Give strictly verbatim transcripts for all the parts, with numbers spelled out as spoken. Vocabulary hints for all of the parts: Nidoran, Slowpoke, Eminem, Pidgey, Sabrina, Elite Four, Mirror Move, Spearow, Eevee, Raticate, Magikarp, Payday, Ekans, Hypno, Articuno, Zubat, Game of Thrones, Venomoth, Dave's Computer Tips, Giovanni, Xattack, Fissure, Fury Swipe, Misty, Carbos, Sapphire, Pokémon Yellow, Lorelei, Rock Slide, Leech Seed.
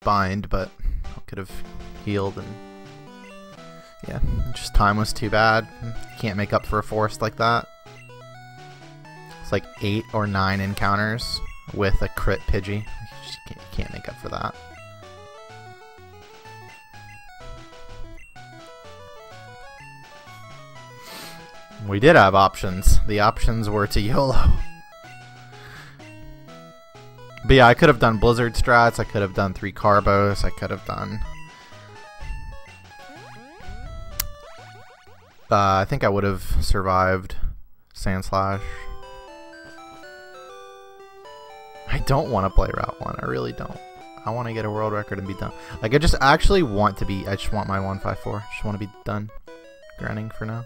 bind, but could have healed, and yeah, just time was too bad. Can't make up for a forest like that. It's like eight or nine encounters with a crit Pidgey. You just can't, can't make up for that. We did have options. The options were to YOLO. But yeah, I could have done Blizzard strats, I could have done three Carbos, I could have done... Uh, I think I would have survived Sandslash. I don't want to play Route one, I really don't. I want to get a world record and be done. Like, I just actually want to be, I just want my one five four. Just want to be done grinding for now.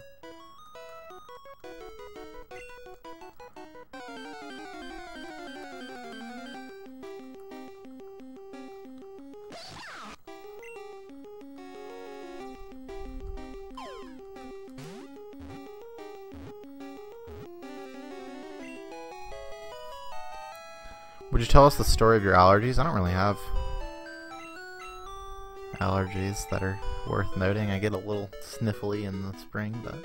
Would you tell us the story of your allergies? I don't really have allergies that are worth noting. I get a little sniffly in the spring, but...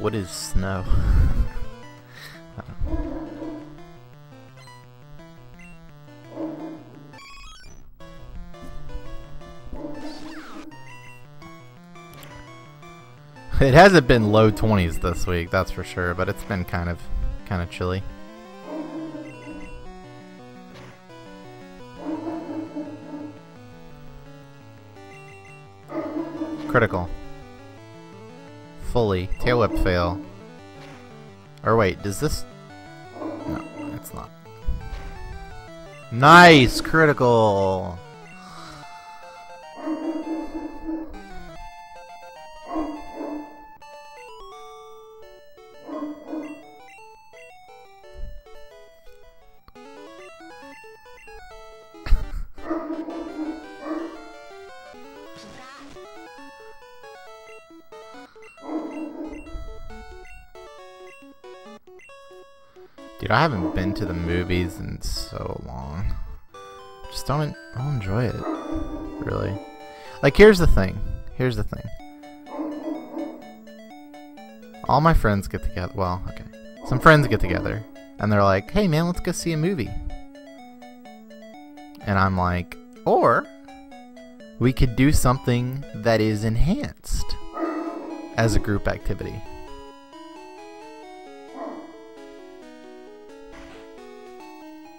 What is snow? It hasn't been low twenties this week, that's for sure, but it's been kind of kind of chilly. Critical. Fully. Tail Whip fail. Or wait, does this... No, it's not. Nice! Critical! Dude, I haven't been to the movies in so long. Just don't, en don't enjoy it, really. Like, here's the thing. Here's the thing. All my friends get together. Well, okay. Some friends get together, and they're like, hey, man, let's go see a movie. And I'm like, or we could do something that is enhanced as a group activity.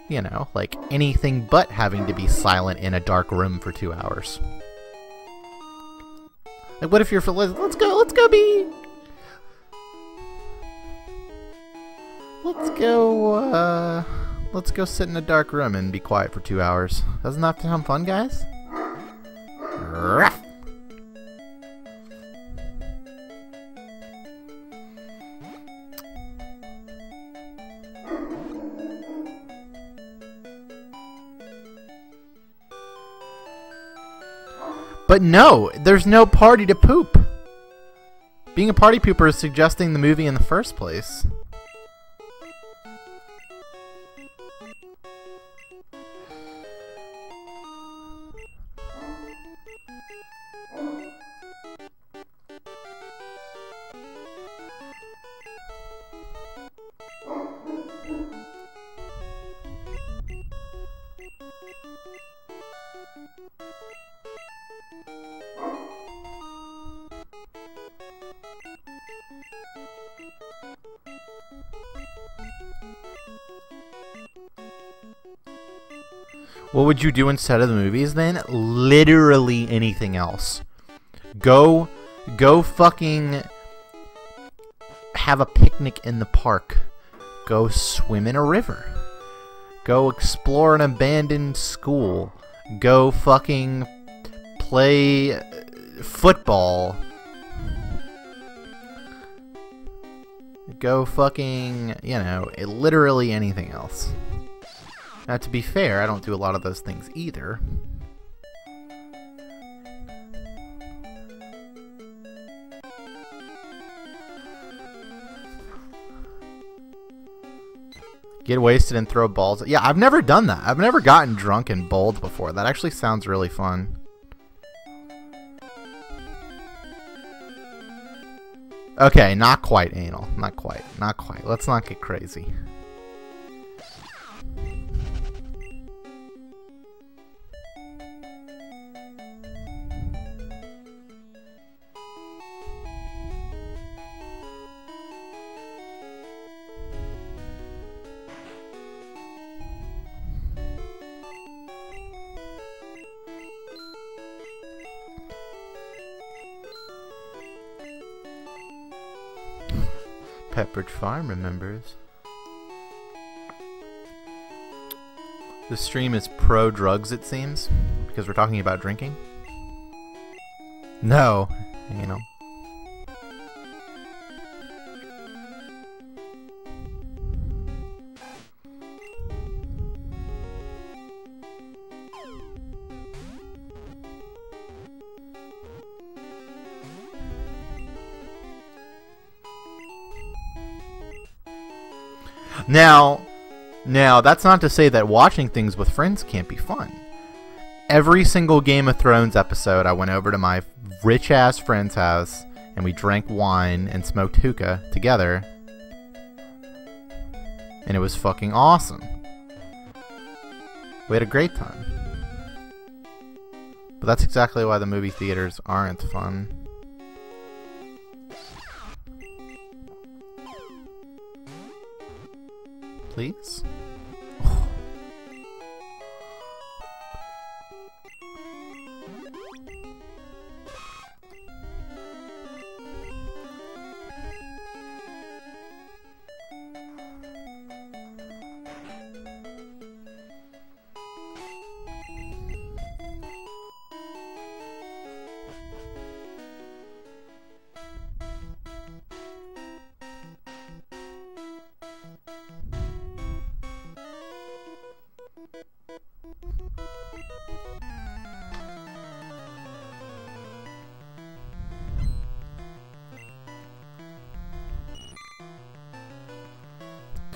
You know, like anything but having to be silent in a dark room for two hours. Like, what if you're... Let's go, let's go be... Let's go, uh... Let's go sit in a dark room and be quiet for two hours. Doesn't that sound fun, guys? But no, there's no party to poop. Being a party pooper is suggesting the movie in the first place. What would you do instead of the movies then? Literally anything else. Go, go fucking have a picnic in the park. Go swim in a river. Go explore an abandoned school. Go fucking play football. Go fucking, you know, literally anything else. Now, to be fair, I don't do a lot of those things either. Get wasted and throw balls. Yeah, I've never done that. I've never gotten drunk and bowled before. That actually sounds really fun. Okay, not quite anal. Not quite. Not quite. Let's not get crazy. Pepperidge Farm remembers. The stream is pro-drugs, it seems, because we're talking about drinking. No, you know. Now, now, that's not to say that watching things with friends can't be fun. Every single Game of Thrones episode, I went over to my rich-ass friend's house, and we drank wine and smoked hookah together. And it was fucking awesome. We had a great time. But that's exactly why the movie theaters aren't fun. Please? Oh.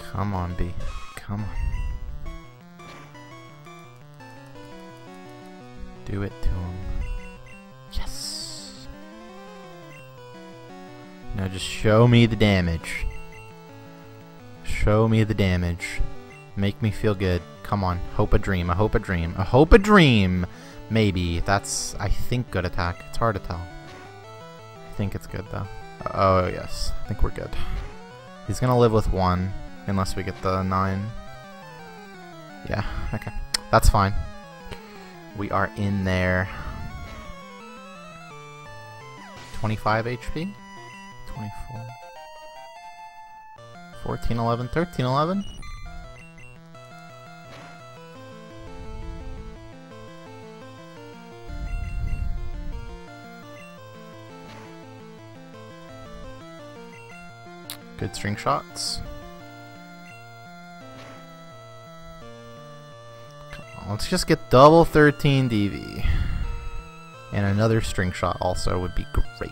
Come on, B. Come on. Do it to him. Yes! Now just show me the damage. Show me the damage. Make me feel good. Come on. Hope a dream. I hope a dream. I hope a dream! Maybe. That's, I think, good attack. It's hard to tell. I think it's good, though. Oh, yes. I think we're good. He's gonna live with one. Unless we get the nine. Yeah, okay. That's fine. We are in there. twenty-five H P? twenty-four. fourteen, eleven, thirteen, eleven? Good string shots. Let's just get double thirteen D V. And another string shot also would be great.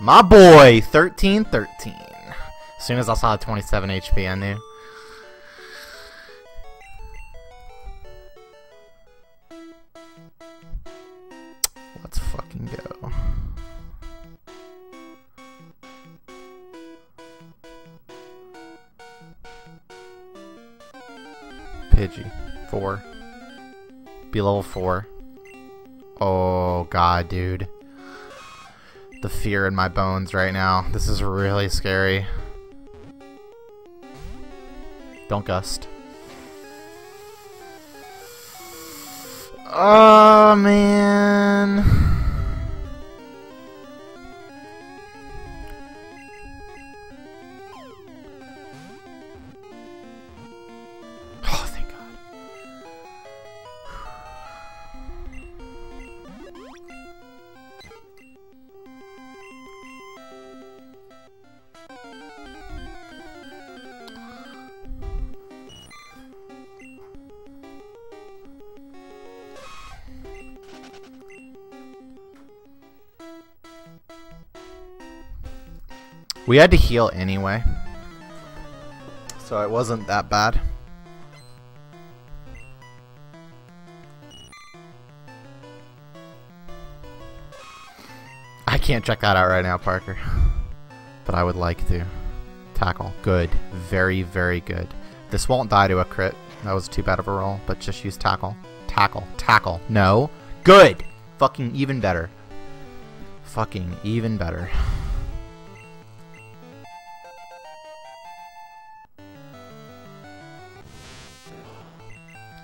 My boy! thirteen thirteen. As soon as I saw twenty-seven H P, I knew. Let's fucking go. Pidgey. Four. Be level four. Oh, God, dude. the fear in my bones right now. This is really scary. Don't gust. Oh, man. Oh, thank God. We had to heal anyway, so it wasn't that bad. I can't check that out right now, Parker, but I would like to. Tackle. Good. Very, very good. This won't die to a crit. That was too bad of a roll, but just use tackle. Tackle. Tackle. No. Good! Fucking even better. Fucking even better.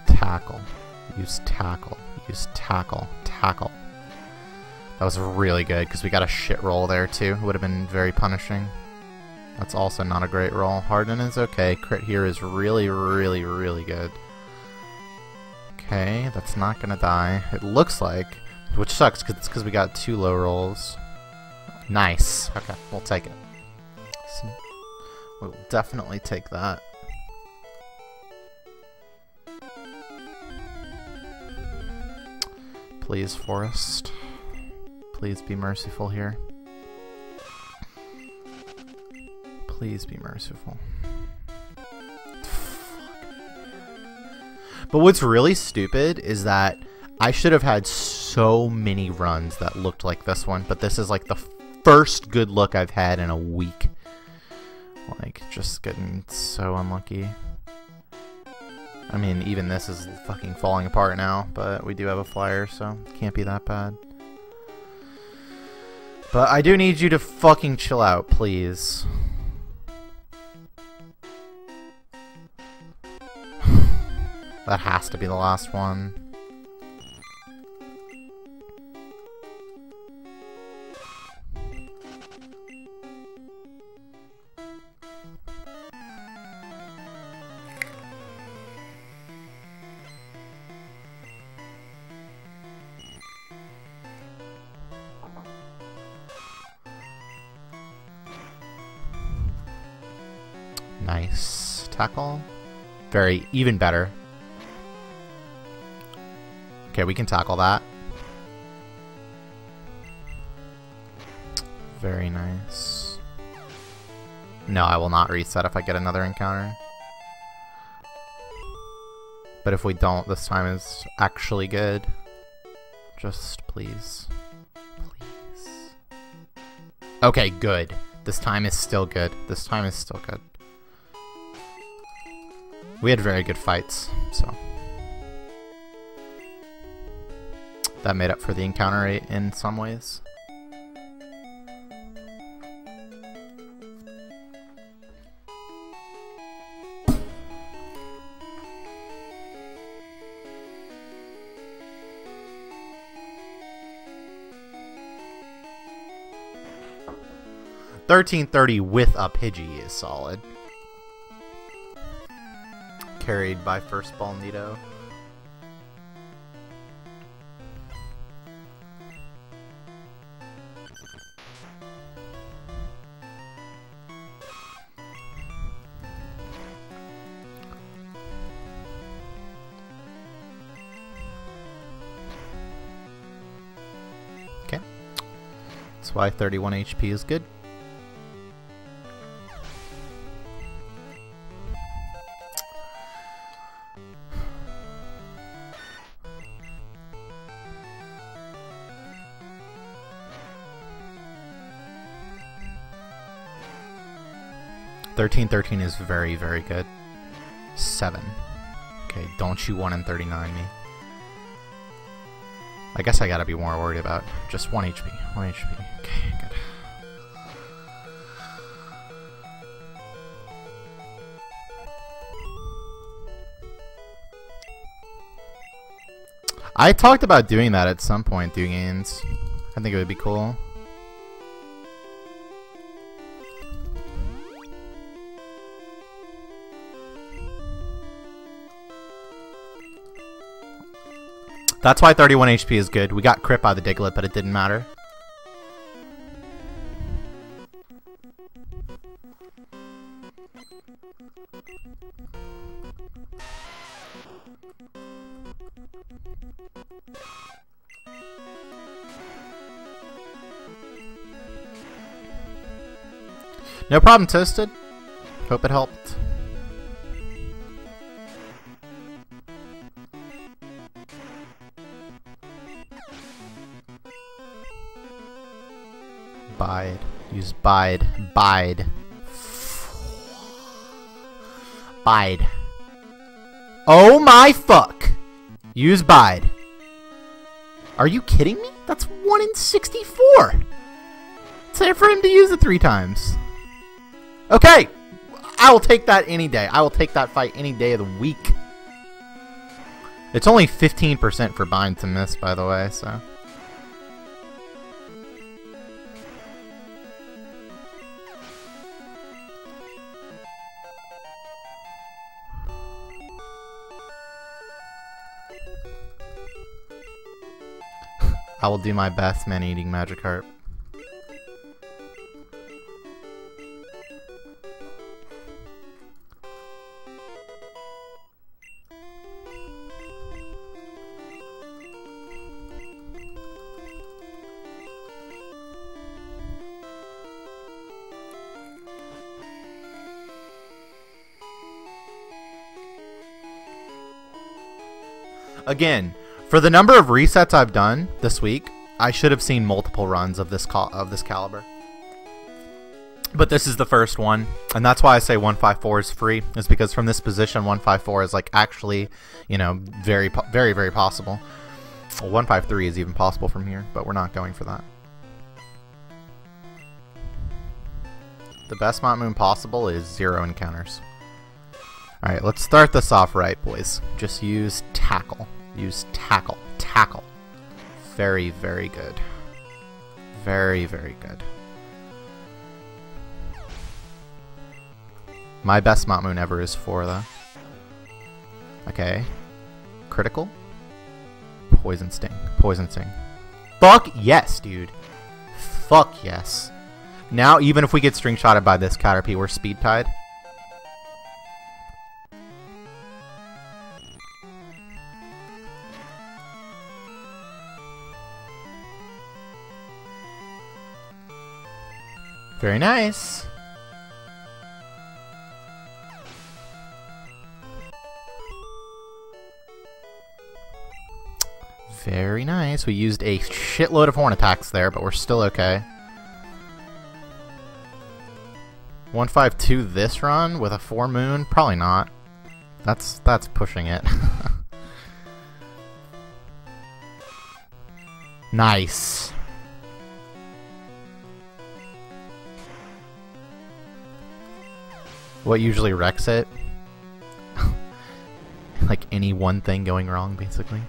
Tackle. Use tackle. Use tackle. Tackle. That was really good because we got a shit roll there too. Would have been very punishing. That's also not a great roll. Harden is okay. Crit here is really, really, really good. Okay, that's not gonna die. It looks like, which sucks because it's because we got two low rolls. Nice. Okay, we'll take it. So we'll definitely take that. Please, Forest. Please be merciful here. Please be merciful. But what's really stupid is that I should have had so many runs that looked like this one, but this is like the first good look I've had in a week. Like, just getting so unlucky. I mean, even this is fucking falling apart now, but we do have a flyer, so it can't be that bad. But I do need you to fucking chill out, please. That has to be the last one. Nice. Tackle. Very, even better. Okay, we can tackle that. Very nice. No, I will not reset if I get another encounter. But if we don't, this time is actually good. Just please. Please. Okay, good. This time is still good. This time is still good. We had very good fights, so that made up for the encounter rate in some ways. thirteen thirty with a Pidgey is solid. Carried by first ball Nito. Okay. That's why thirty-one H P is good. thirteen thirteen is very, very good. seven. Okay, don't you one in thirty-nine me. I guess I gotta be more worried about just one H P. one H P. Okay, good. I talked about doing that at some point through games. I think it would be cool. That's why thirty-one H P is good. We got crit by the Diglett, but it didn't matter. No problem, Toasted. Hope it helped. Bide. Use bide. Bide. Bide. Oh my fuck! Use bide. Are you kidding me? That's one in sixty-four! It's time for him to use it three times. Okay, I will take that any day. I will take that fight any day of the week. It's only fifteen percent for bind to miss, by the way, so. I will do my best, man-eating Magikarp. Again, for the number of resets I've done this week, I should have seen multiple runs of this cal of this caliber. But this is the first one, and that's why I say one five four is free. Is because from this position, one five four is like actually, you know, very, very, very possible. Well, one five three is even possible from here, but we're not going for that. The best Mount Moon possible is zero encounters. All right, let's start this off right, boys. Just use tackle. Use tackle. Tackle. Very, very good. Very, very good. My best Mount Moon ever is four, though. Okay. Critical. Poison Sting. Poison Sting. Fuck yes, dude. Fuck yes. Now, even if we get string shotted by this Caterpie, we're speed tied. Very nice. Very nice. We used a shitload of horn attacks there, but we're still okay. one five two this run with a four moon? Probably not. That's that's pushing it. Nice. What usually wrecks it? Like any one thing going wrong, basically.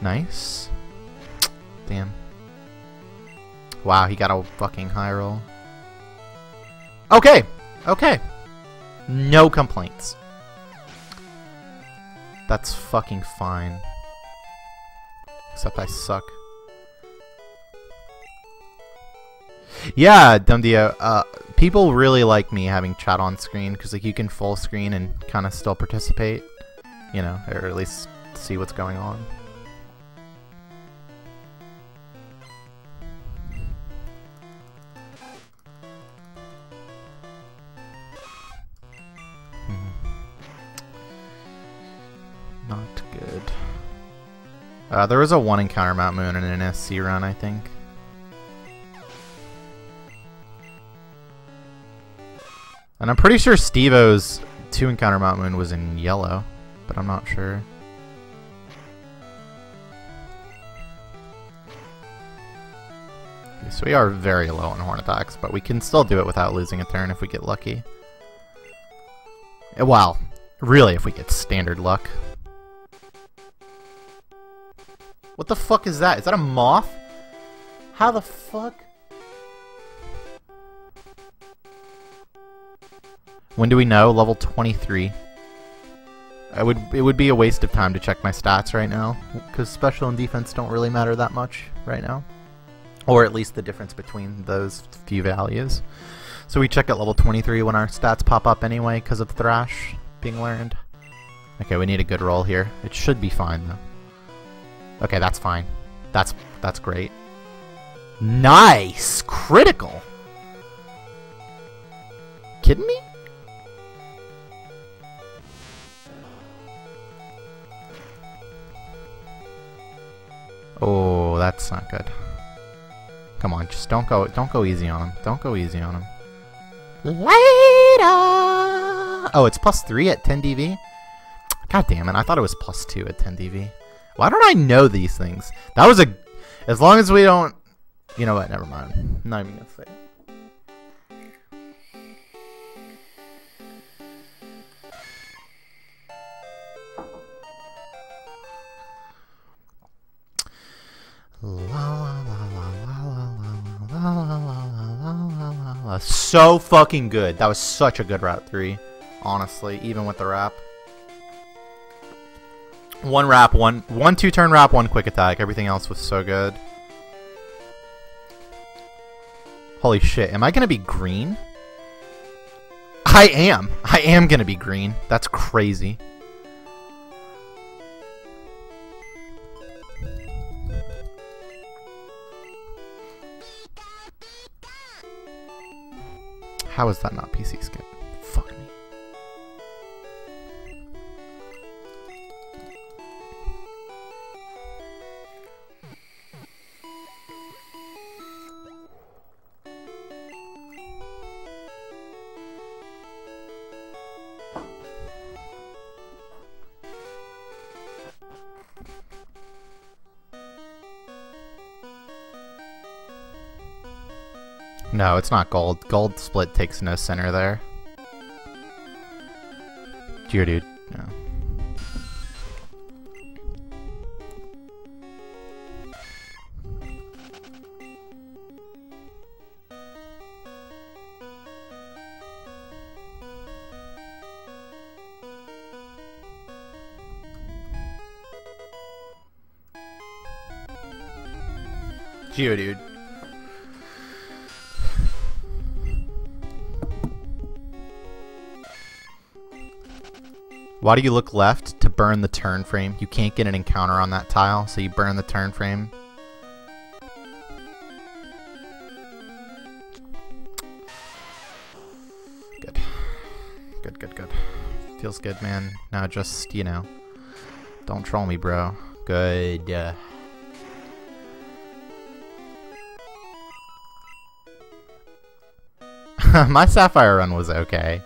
Nice. Damn. Wow, he got a fucking high roll. Okay! Okay! No complaints. That's fucking fine. Except I suck. Yeah, Dumdio, uh... people really like me having chat on screen because like you can full screen and kind of still participate, you know, or at least see what's going on. Hmm. Not good. Uh, there was a one encounter Mount Moon in an S C run, I think. And I'm pretty sure Steve-O's two encounter Mount Moon was in yellow, but I'm not sure. Okay, so we are very low on horn attacks, but we can still do it without losing a turn if we get lucky. Well, really if we get standard luck. What the fuck is that? Is that a moth? How the fuck? When do we know? Level twenty-three. I would, it would be a waste of time to check my stats right now, because special and defense don't really matter that much right now. Or at least the difference between those few values. So we check at level twenty-three when our stats pop up anyway, because of Thrash being learned. Okay, we need a good roll here. It should be fine, though. Okay, that's fine. That's, that's great. Nice! Critical! Kidding me? Oh, that's not good. Come on, just don't go, don't go easy on him. Don't go easy on him. Later! Oh, it's plus three at ten D V? God damn it, I thought it was plus two at ten D V. Why don't I know these things? That was a... As long as we don't... You know what, never mind. I'm not even gonna say it. So fucking good. That was such a good route three, honestly, even with the wrap. One wrap, one, one two turn wrap, one quick attack. Everything else was so good. Holy shit, am I gonna be green? I am. I am gonna be green. That's crazy. How is that not P C skip? Fuck me. No, it's not gold. Gold split takes no center there. Geodude. No. Geodude. Why do you look left? To burn the turn frame. You can't get an encounter on that tile, so you burn the turn frame. Good. Good, good, good. Feels good, man. Now just, you know, don't troll me, bro. Good. Uh, my Sapphire run was okay.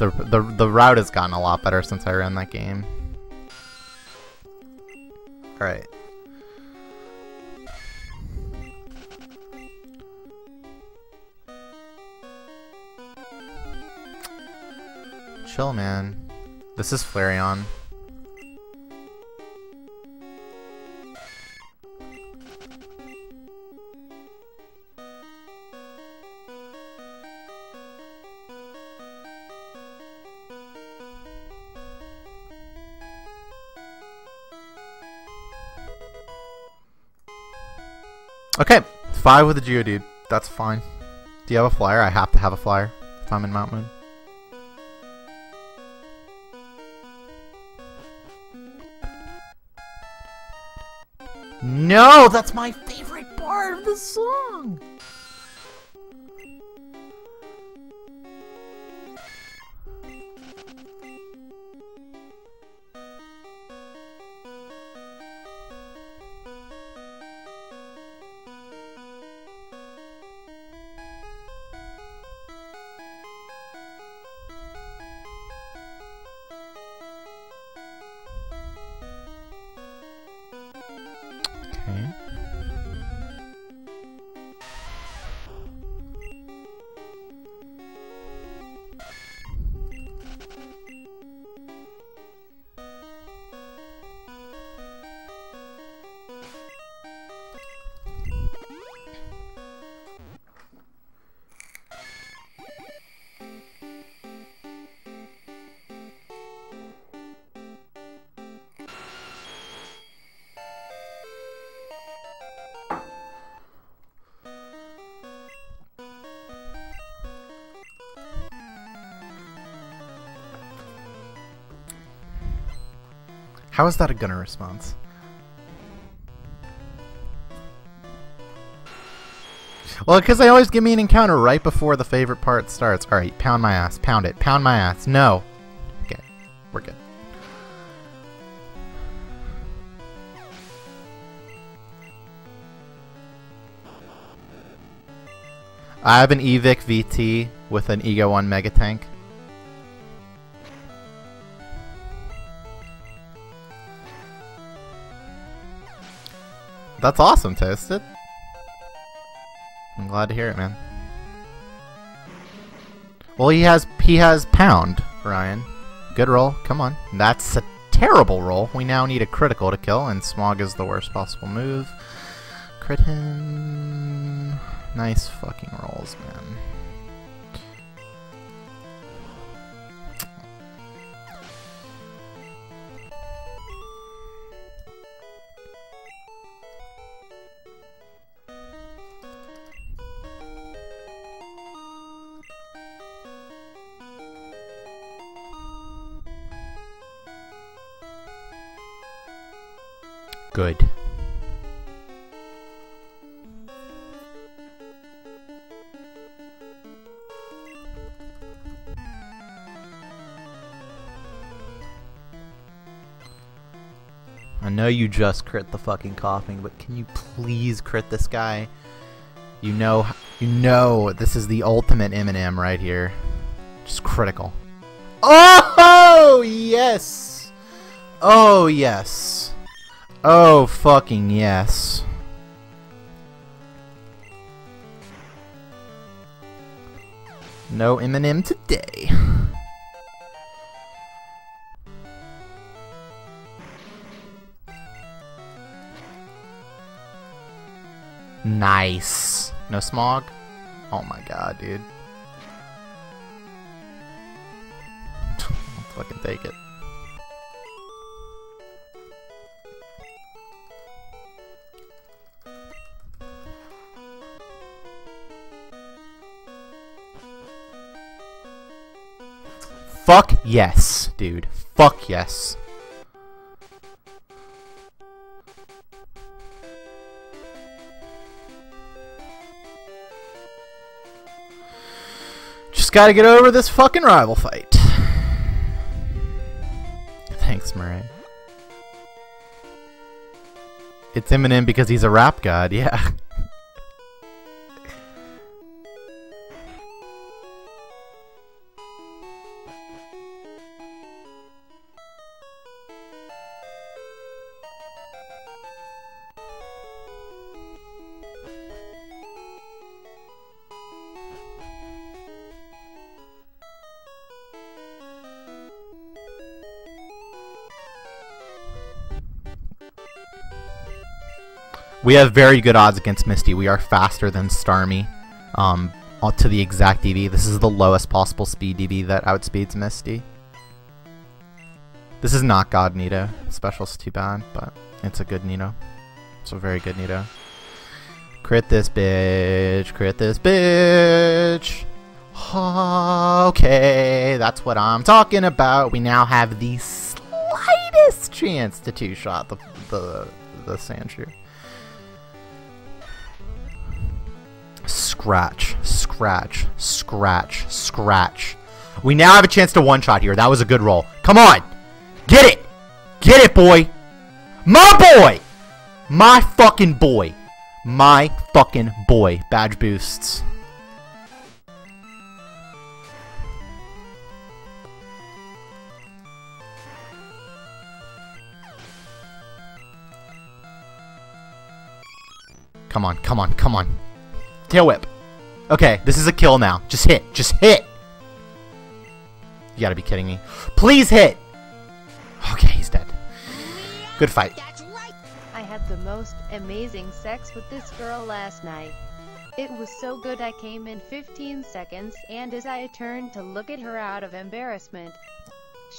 The, the, the route has gotten a lot better since I ran that game. Alright. Chill, man. This is Flareon. Okay, five with a Geodude. That's fine. Do you have a flyer? I have to have a flyer if I'm in Mount Moon. No, that's my favorite part of the song. How is that a gunner response? Well, because they always give me an encounter right before the favorite part starts. Alright, pound my ass. Pound it. Pound my ass. No. Okay. We're good. I have an Evic V T with an Ego one Mega Tank. That's awesome, Toasted. I'm glad to hear it, man. Well, he has he has pound, Ryan. Good roll. Come on. That's a terrible roll. We now need a critical to kill, and Smog is the worst possible move. Crit him. Nice fucking rolls, man. Good. I know you just crit the fucking coughing, but can you please crit this guy? You know, you know this is the ultimate M and M right here. Just critical. Oh yes! Oh yes! Oh fucking yes. No M and M today. Nice. No Smog? Oh my god, dude. I'll fucking take it. Fuck yes, dude. Fuck yes. Just gotta get over this fucking rival fight. Thanks, Murray. It's Eminem because he's a rap god, yeah. We have very good odds against Misty. We are faster than Starmie um, to the exact D B. This is the lowest possible speed D B that outspeeds Misty. This is not God Nido. Special's too bad, but it's a good Nido. It's a very good Nido. Crit this bitch. Crit this bitch. Okay, that's what I'm talking about. We now have the slightest chance to two-shot the, the, the Sandshrew. Scratch, scratch, scratch, scratch. We now have a chance to one-shot here. That was a good roll. Come on! Get it! Get it, boy! My boy! My fucking boy. My fucking boy. Badge boosts. Come on, come on, come on. Tail Whip. Okay, this is a kill now. Just hit. Just hit. You gotta be kidding me. Please hit. Okay, he's dead. Good fight. I had the most amazing sex with this girl last night. It was so good I came in fifteen seconds, and as I turned to look at her out of embarrassment,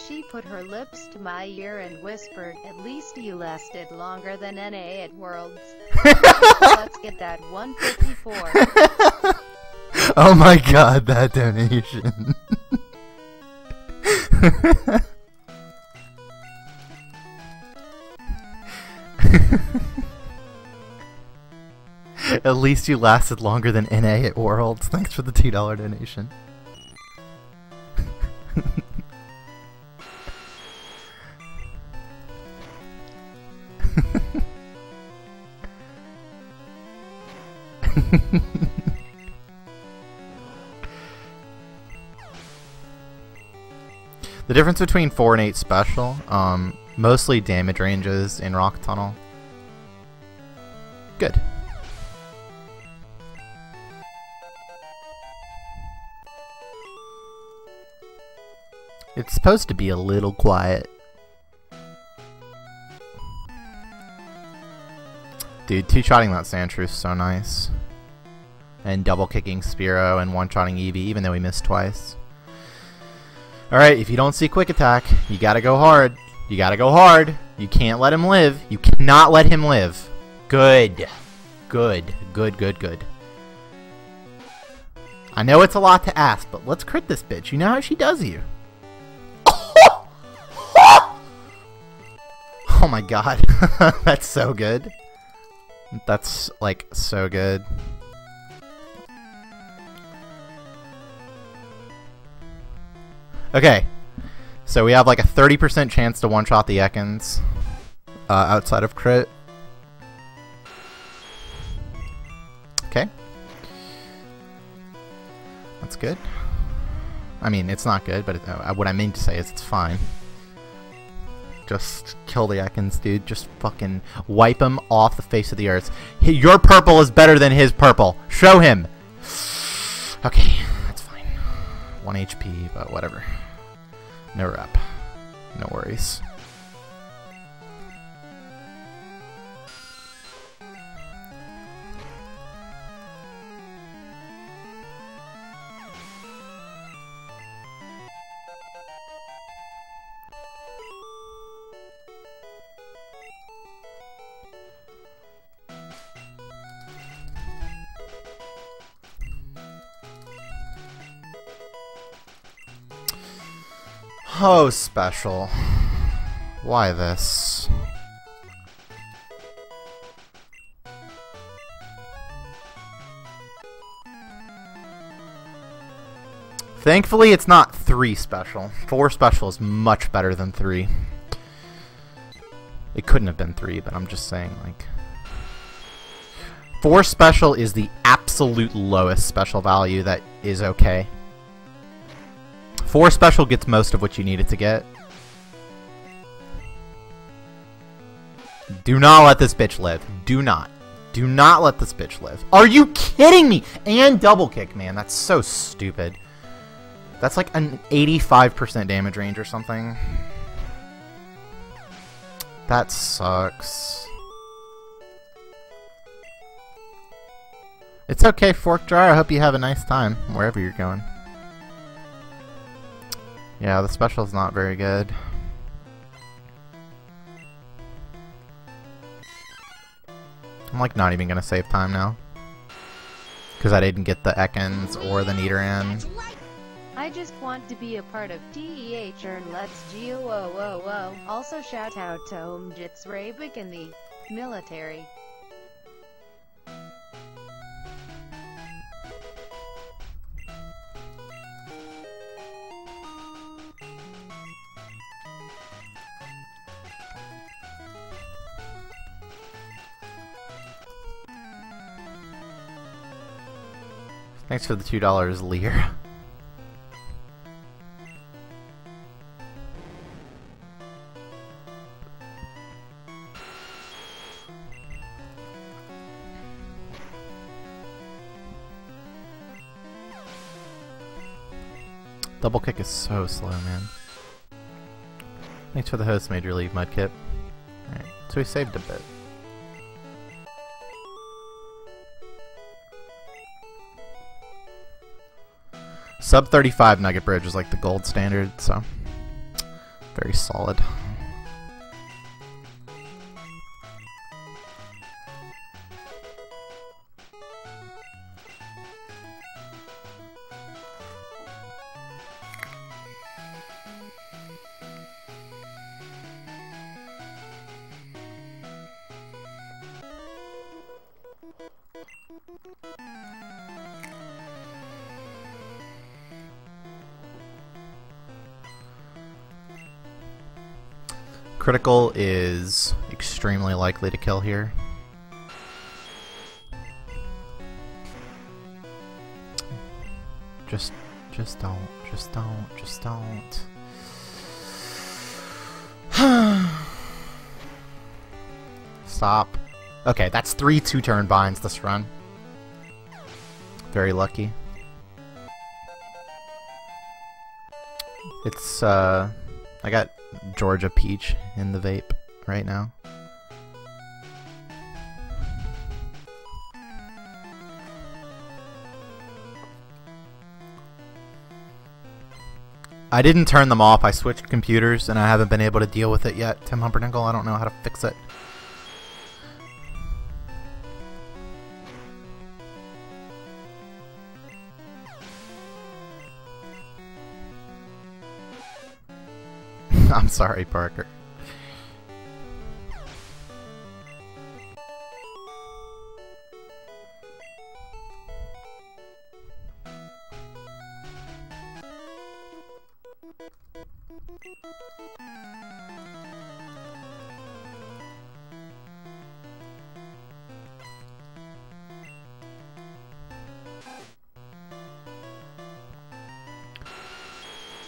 she put her lips to my ear and whispered, "At least you lasted longer than N A at Worlds." Let's get that one fifty-four. Oh my god, that donation. At least you lasted longer than N A at Worlds. Thanks for the two dollar donation. The difference between four and eight special, um, mostly damage ranges in Rock Tunnel. Good. It's supposed to be a little quiet. Dude, two-shotting that Sandshrew is so nice. And double-kicking Spearow and one-shotting Eevee, even though we missed twice. Alright, if you don't see Quick Attack, you gotta go hard. You gotta go hard. You can't let him live. You cannot let him live. Good. Good. Good, good, good. I know it's a lot to ask, but let's crit this bitch. You know how she does you. Oh my god. That's so good. That's, like, so good. Okay, so we have like a thirty percent chance to one-shot the Ekans uh, outside of crit. Okay. That's good. I mean, it's not good, but it, uh, what I mean to say is it's fine. Just kill the Ekans, dude. Just fucking wipe him off the face of the earth. He, your purple is better than his purple. Show him. Okay, that's fine. one H P, but whatever. No rep. No worries. Oh, special. Why this? Thankfully, it's not three special. Four special is much better than three. It couldn't have been three, but I'm just saying, like... Four special is the absolute lowest special value that is okay. Four special gets most of what you needed to get. Do not let this bitch live. Do not. Do not let this bitch live. Are you kidding me? And double kick, man. That's so stupid. That's like an eighty-five percent damage range or something. That sucks. It's okay, Fork Dryer. I hope you have a nice time wherever you're going. Yeah, the special's not very good. I'm like not even gonna save time now. Cause I didn't get the Ekans or the Nidoran. I just want to be a part of T E H Earn Let's G O O O O. Also shout out to Omjits Rabik in the military. Thanks for the two dollars, Lear. Double kick is so slow, man. Thanks for the host, Major League Mudkip. Alright, so we saved a bit. Sub thirty-five Nugget Bridge is like the gold standard, so very solid. Critical is extremely likely to kill here. Just, just don't, just don't, just don't. Stop. Okay, that's three two-turn binds this run. Very lucky. It's, uh... I got Georgia Peach in the vape right now. I didn't turn them off. I switched computers and I haven't been able to deal with it yet. Tim Humpernickel, I don't know how to fix it. I'm sorry, Parker.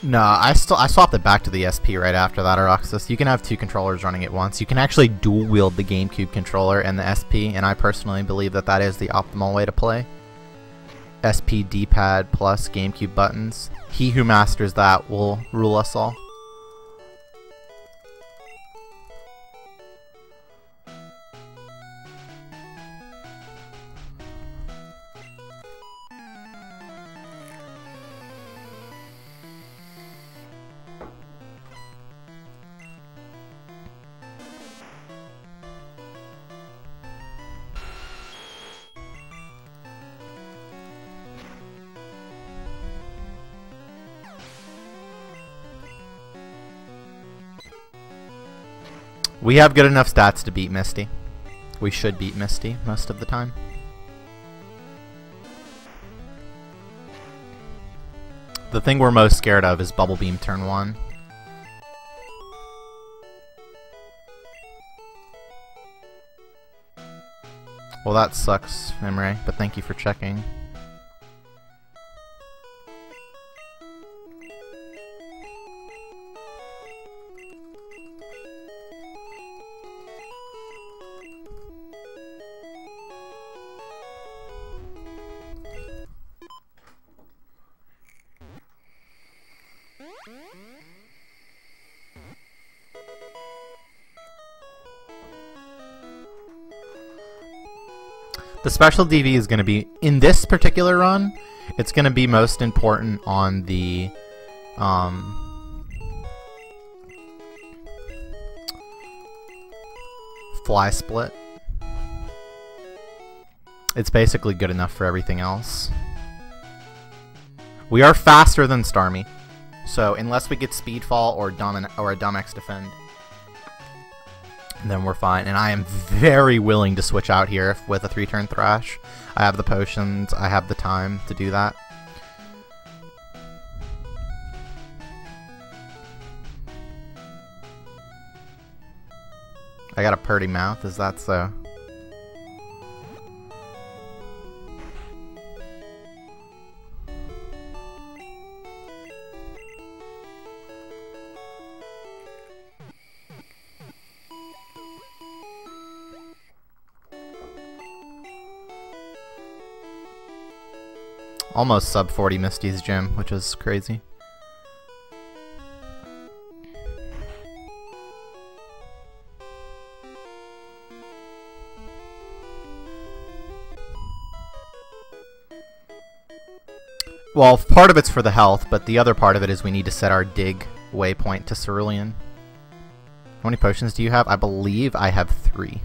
No, I still I swapped it back to the S P right after that, Aroxys. You can have two controllers running at once. You can actually dual wield the GameCube controller and the S P, and I personally believe that that is the optimal way to play. S P D-pad plus GameCube buttons. He who masters that will rule us all. We have good enough stats to beat Misty. We should beat Misty most of the time. The thing we're most scared of is Bubble Beam turn one. Well, that sucks, Emre, but thank you for checking. The special D V is going to be, in this particular run, it's going to be most important on the, um, fly split. It's basically good enough for everything else. We are faster than Starmie, so unless we get Speedfall or Domin or a Dumb-X Defend, then we're fine. And I am very willing to switch out here if, with a three-turn Thrash. I have the potions. I have the time to do that. I got a purty mouth. Is that so? Almost sub forty Misty's gym, which is crazy. Well, part of it's for the health, but the other part of it is we need to set our dig waypoint to Cerulean. How many potions do you have? I believe I have three.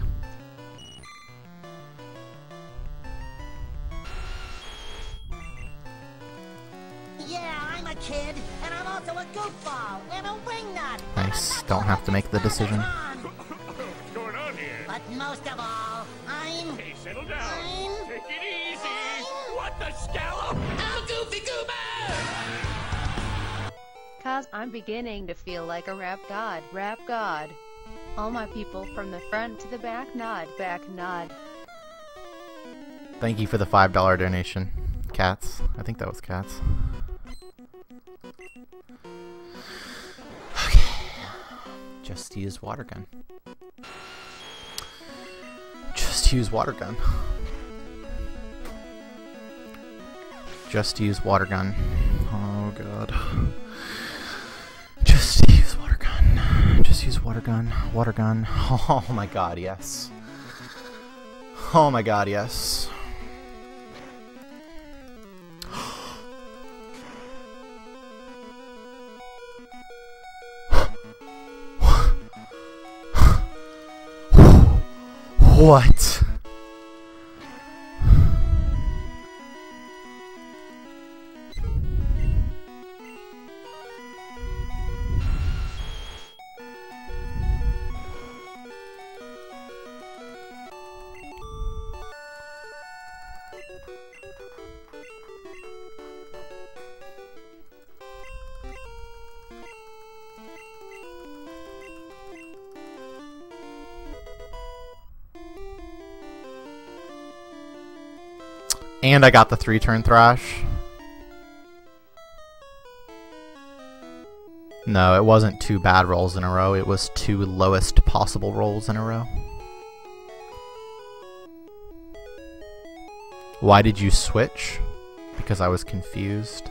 Don't have to make the decision. What's going on here? But most of all, I'm. Hey, settle down. I'm, Take it easy. I'm, what the scallop? I'm Goofy Goober. Cause I'm beginning to feel like a rap god. Rap god. All my people from the front to the back, nod, back, nod. Thank you for the five dollar donation. Cats. I think that was Cats. Okay. Just use water gun. Just use water gun. Just use water gun. Oh god. Just use water gun. Just use water gun. Water gun. Oh my god, yes. Oh my god, yes. What? And I got the three-turn thrash. No, it wasn't two bad rolls in a row. It was two lowest possible rolls in a row. Why did you switch? Because I was confused.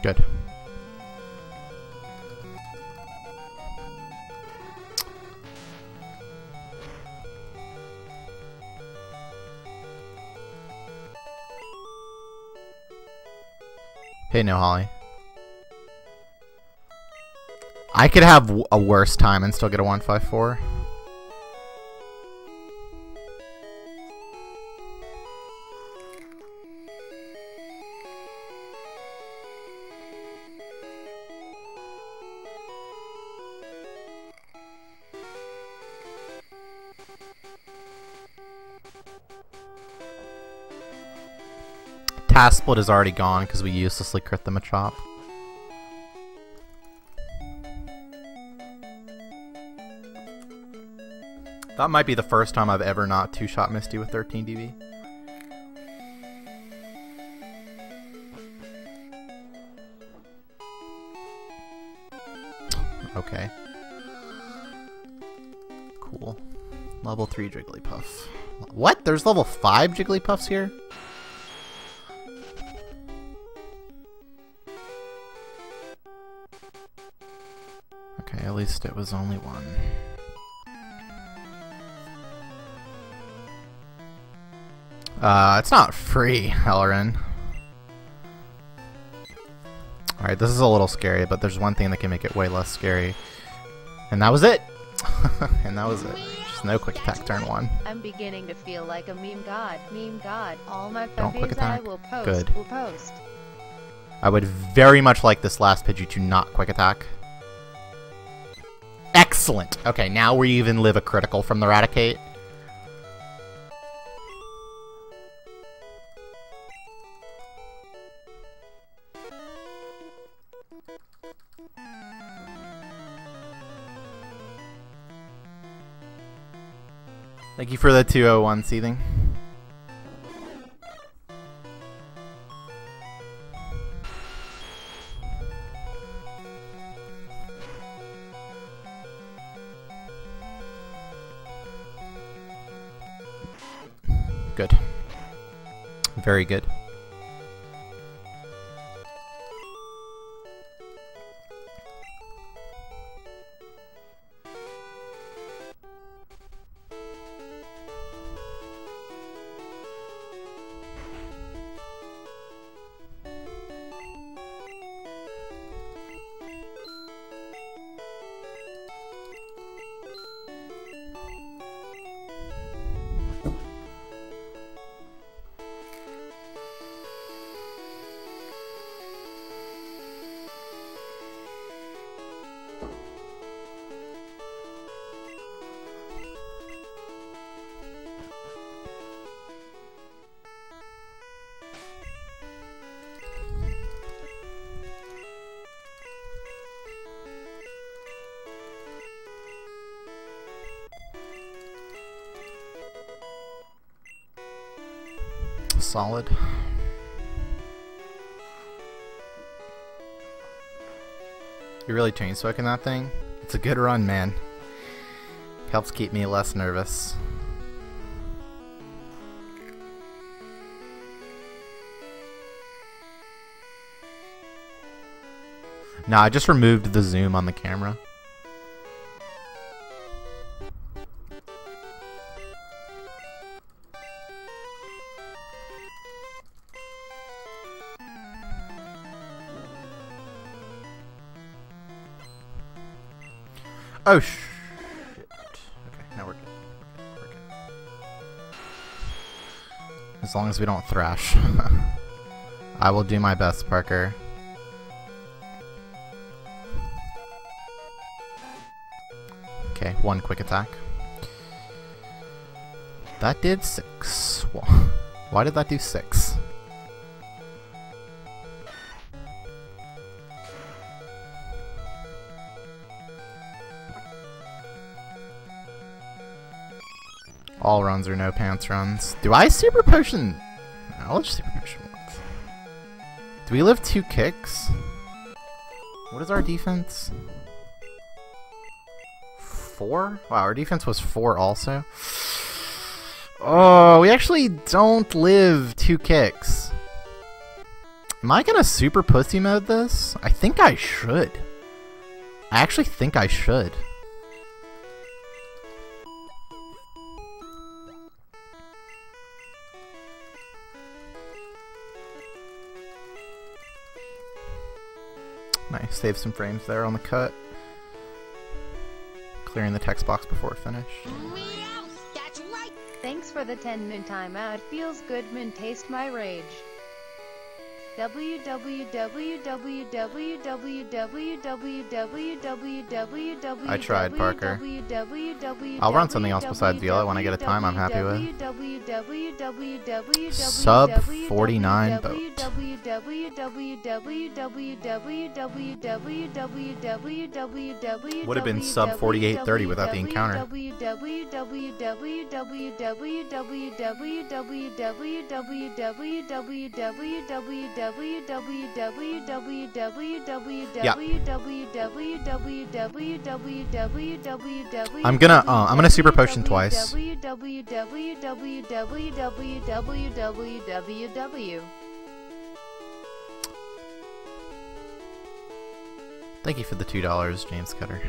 Good. Hey, no, Holly. I could have w a worse time and still get a one five four. Pass split is already gone because we uselessly crit them a chop. That might be the first time I've ever not two-shot Misty with thirteen D V. Okay. Cool. Level three Jigglypuff. What? There's level five Jigglypuffs here? At least it was only one. Uh, it's not free, Halloran. Alright, this is a little scary, but there's one thing that can make it way less scary. And that was it! And that was it. Just no quick attack turn one. I'm beginning to feel like a meme god. Meme god. All my puppies I will post. Good. Will post. I would very much like this last Pidgey to not quick attack. Excellent. Okay, now we even live a critical from the Raticate. Thank you for the two oh one seething. Good. Very good. solid. You're really chain smoking that thing? It's a good run, man. Helps keep me less nervous. Nah, I just removed the zoom on the camera. Oh shit. Okay, now we're good. We're good. As long as we don't thrash. I will do my best, Parker. Okay, one quick attack. That did six. Why did that do six? All runs are no pants runs. Do I super potion? No, I'll just super potion once. Do we live two kicks? What is our defense? Four? Wow, our defense was four also. Oh, we actually don't live two kicks. Am I gonna super pussy mode this? I think I should. I actually think I should. Nice, save some frames there on the cut. Clearing the text box before it finished. That's right. Thanks for the ten moon timeout. Feels good, moon. Taste my rage. I tried, Parker. I'll run something else besides Viola when I get a time I'm happy with. Sub forty-nine boat. Would have been sub forty-eight thirty without the encounter. Yeah. I'm gonna, uh, I'm gonna super potion twice. Thank you for the two dollars, James Cutter.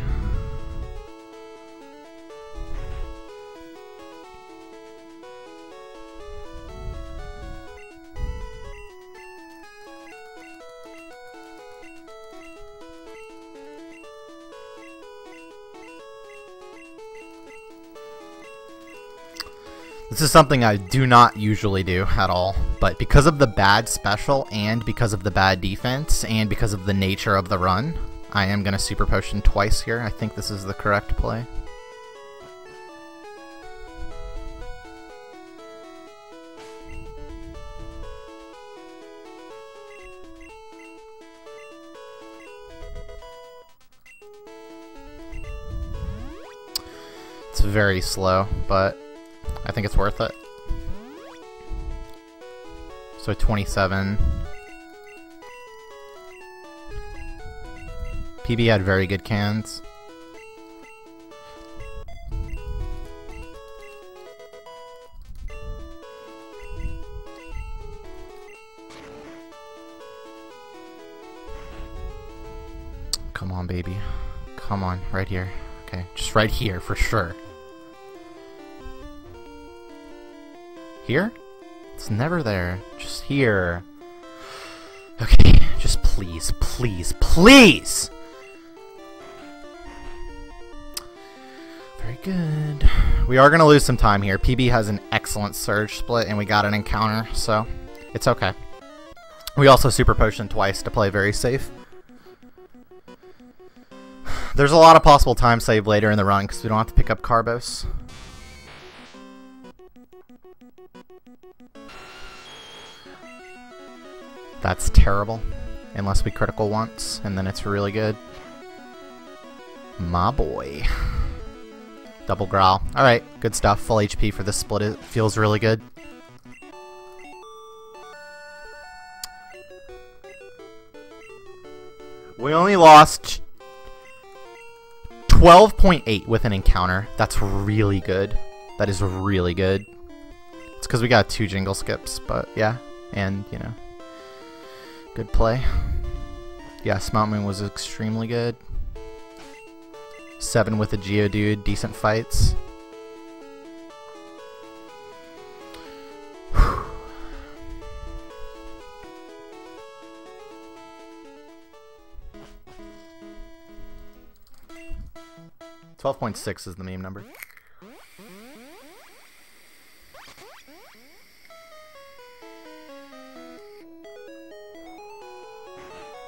This is something I do not usually do at all, but because of the bad special and because of the bad defense and because of the nature of the run, I am going to super potion twice here. I think this is the correct play. It's very slow, but I think it's worth it. So twenty-seven. P B had very good cans. Come on, baby. Come on, right here. Okay, just right here for sure. Here? It's never there. Just here. Okay, just please, please, please! Very good. We are going to lose some time here. P B has an excellent surge split, and we got an encounter, so it's okay. We also super potion twice to play very safe. There's a lot of possible time save later in the run, because we don't have to pick up Carbos. That's terrible. Unless we critical once, and then it's really good. My boy. Double growl. Alright, good stuff. Full H P for this split. It feels really good. We only lost twelve point eight with an encounter. That's really good. That is really good. It's because we got two jingle skips, but yeah. And, you know, good play. Yes, Mount Moon was extremely good. Seven with a Geodude, decent fights. Whew. twelve point six is the meme number.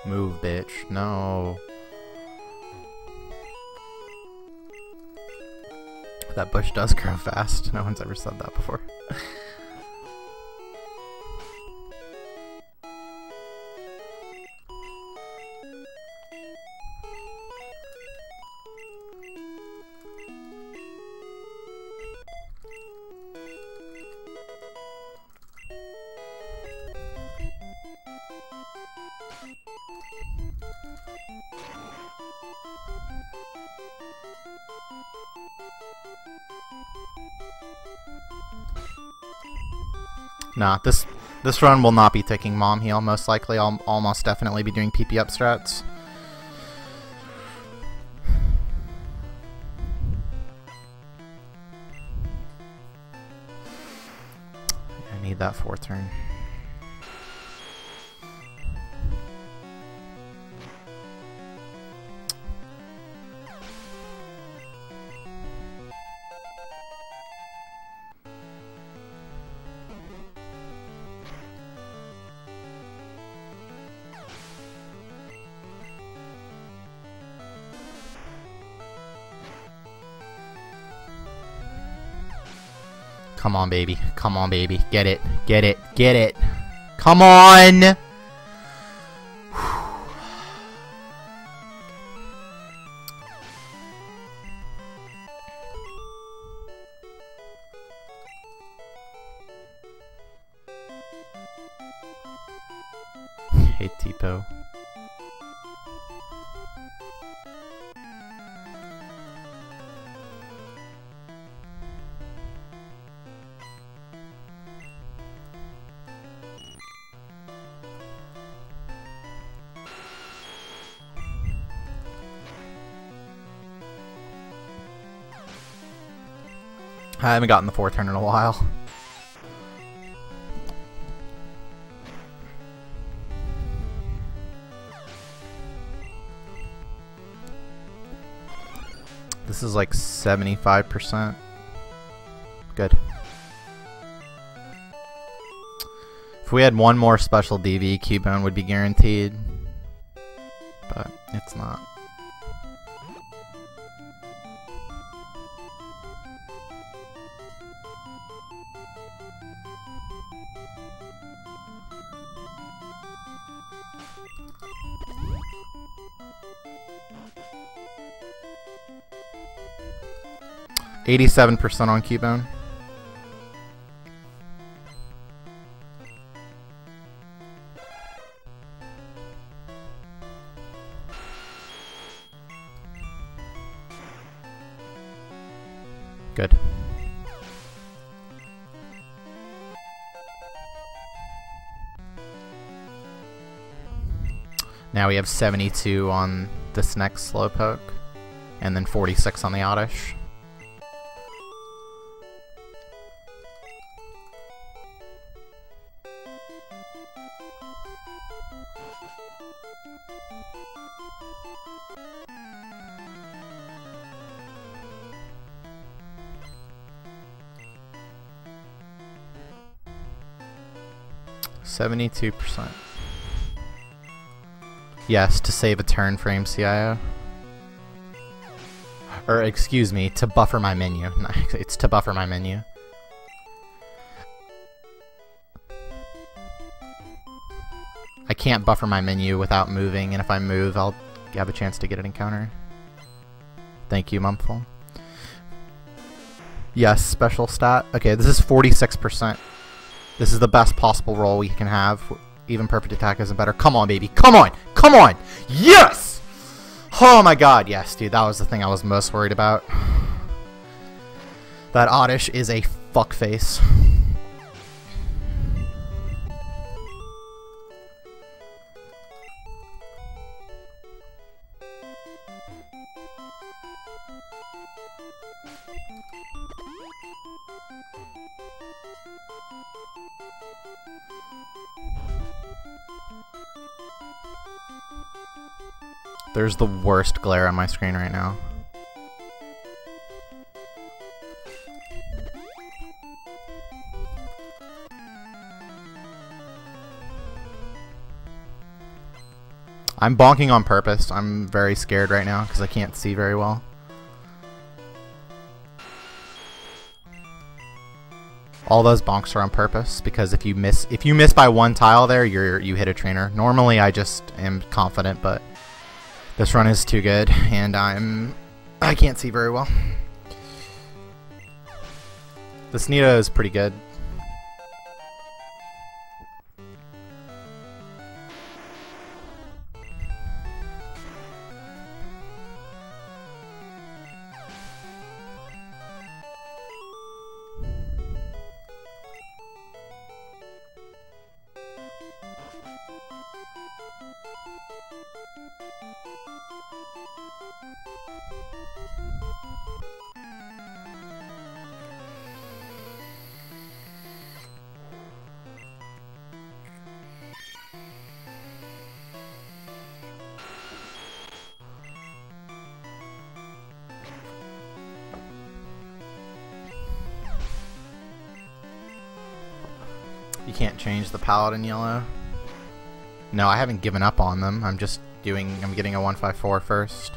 Move, bitch. No. That bush does grow fast. No one's ever said that before. Nah, this this run will not be taking Mom Heal, most likely. I'll almost definitely be doing P P up strats. I need that fourth turn. Come on, baby. Come on, baby. Get it. Get it. Get it. Come on! Whew. Hey, Tipo. I haven't gotten the fourth turn in a while. This is like seventy-five percent. Good. If we had one more special D V, Cubone would be guaranteed. But it's not. eighty-seven percent on Cubone. Good. Now we have seventy-two on this next Slowpoke, and then forty-six on the Oddish. seventy-two percent. Yes, to save a turn frame C I O. Or, excuse me, to buffer my menu. No, it's to buffer my menu. I can't buffer my menu without moving, and if I move, I'll have a chance to get an encounter. Thank you, Mumful. Yes, special stat. Okay, this is forty-six percent. This is the best possible roll we can have. Even perfect attack isn't better. Come on, baby. Come on. Come on! Yes! Oh my god, yes, dude. That was the thing I was most worried about. That Oddish is a fuckface. There's the worst glare on my screen right now. I'm bonking on purpose. I'm very scared right now because I can't see very well. All those bonks are on purpose because if you miss if you miss by one tile there, you're you hit a trainer. Normally I just am confident, but this run is too good and I'm I can't see very well. This Nita is pretty good. You can't change the Paladin yellow. No, I haven't given up on them. I'm just doing. I'm getting a one five four first.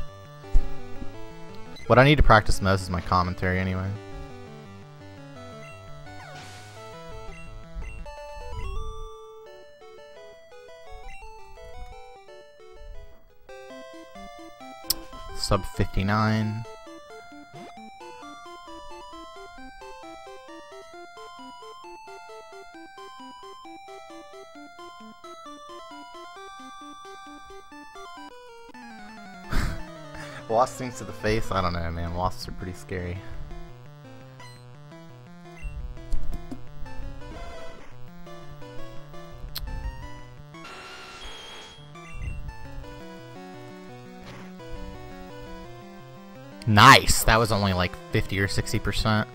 What I need to practice most is my commentary, anyway. Sub fifty-nine. Wasp things to the face? I don't know, man. Wasps are pretty scary. Nice! That was only like fifty or sixty percent.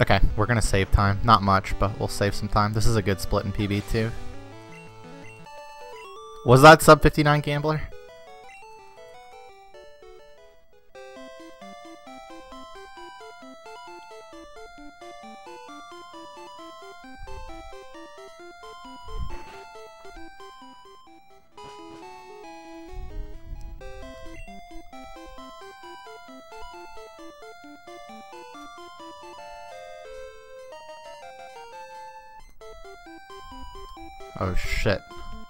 Okay, we're gonna save time. Not much, but we'll save some time. This is a good split in P B too. Was that sub fifty-nine Gambler? Oh shit.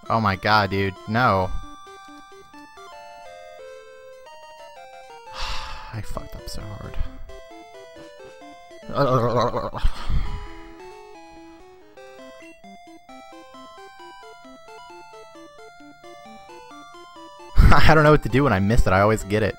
Oh my god, dude. No. I fucked up so hard. I don't know what to do when I miss it. I always get it.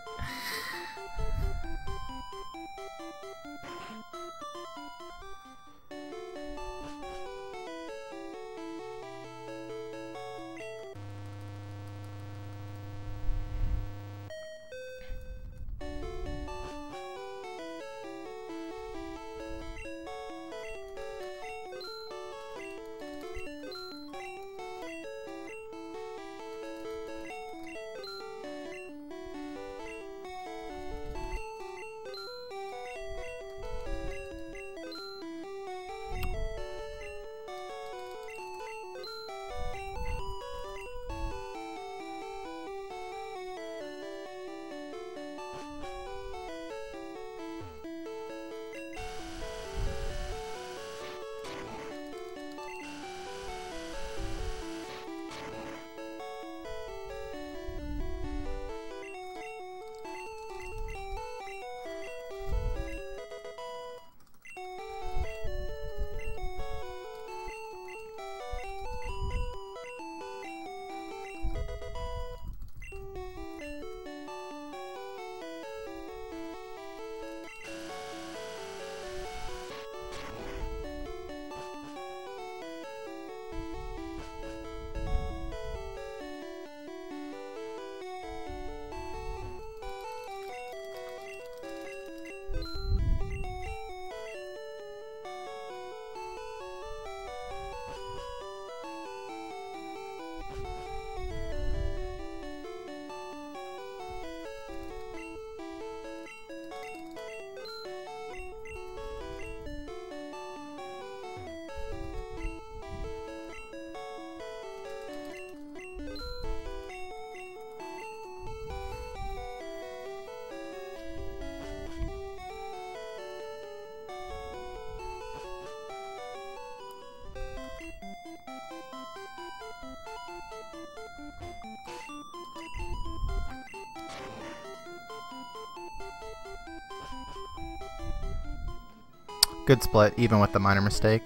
Good split, even with the minor mistake.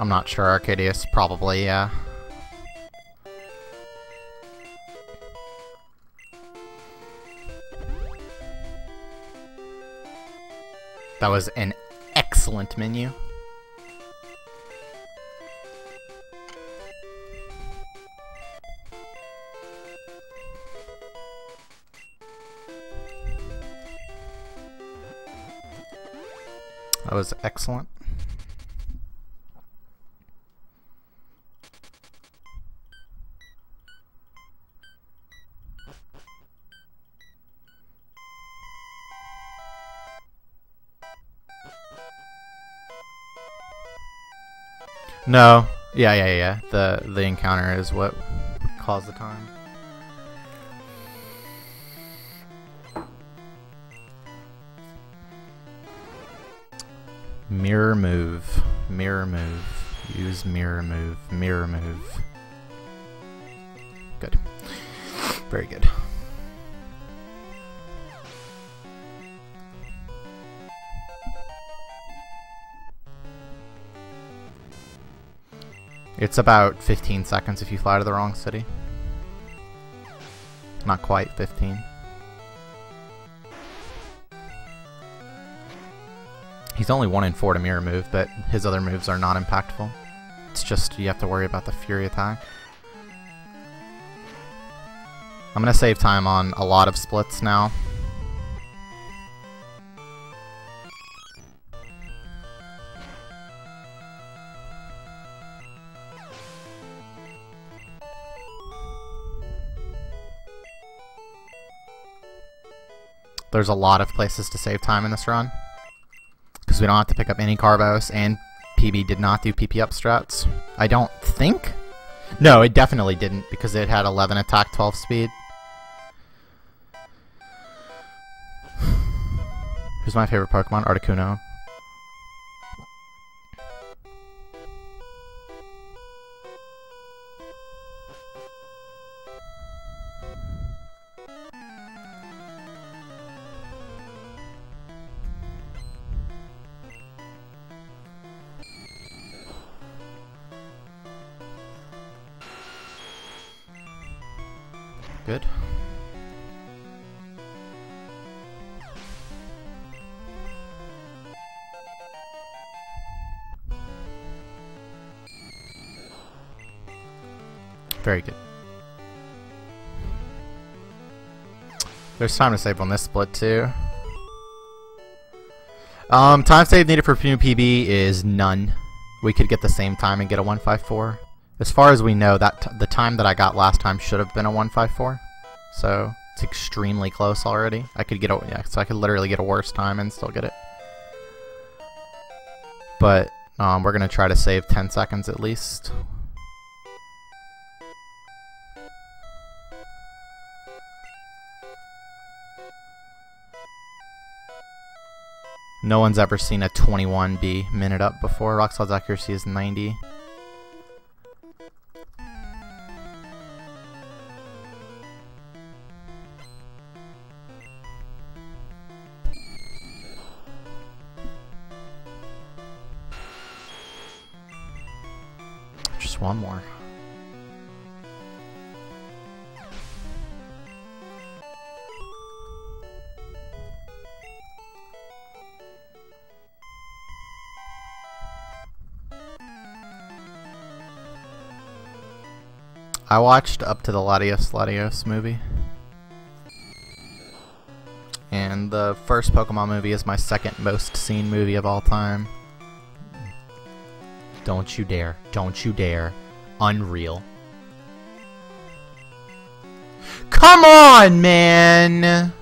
I'm not sure, Arcadius, probably, yeah. That was an excellent menu. That was excellent. No, yeah, yeah, yeah. The the encounter is what caused the time. Mirror move, mirror move. Use mirror move, mirror move. Good. Very good. It's about fifteen seconds if you fly to the wrong city. Not quite fifteen. He's only one in four to mirror move, but his other moves are not impactful. It's just you have to worry about the Fury Attack. I'm going to save time on a lot of splits now. There's a lot of places to save time in this run, because we don't have to pick up any Carbos, and P B did not do P P up strats. I don't think? No, it definitely didn't, because it had eleven attack, twelve speed. Who's my favorite Pokemon? Articuno. Good. Very good. There's time to save on this split too. Um, time save needed for new P B is none. We could get the same time and get a one five four. As far as we know, that t the time that I got last time should have been a one five four, so it's extremely close already. I could get a yeah, so I could literally get a worse time and still get it. But um, we're gonna try to save ten seconds at least. No one's ever seen a twenty-one B minute up before. Rock Slide's accuracy is ninety. One more. I watched up to the Latios Latios movie. and the first Pokemon movie is my second most seen movie of all time. Don't you dare. Don't you dare. Unreal. Come on, man!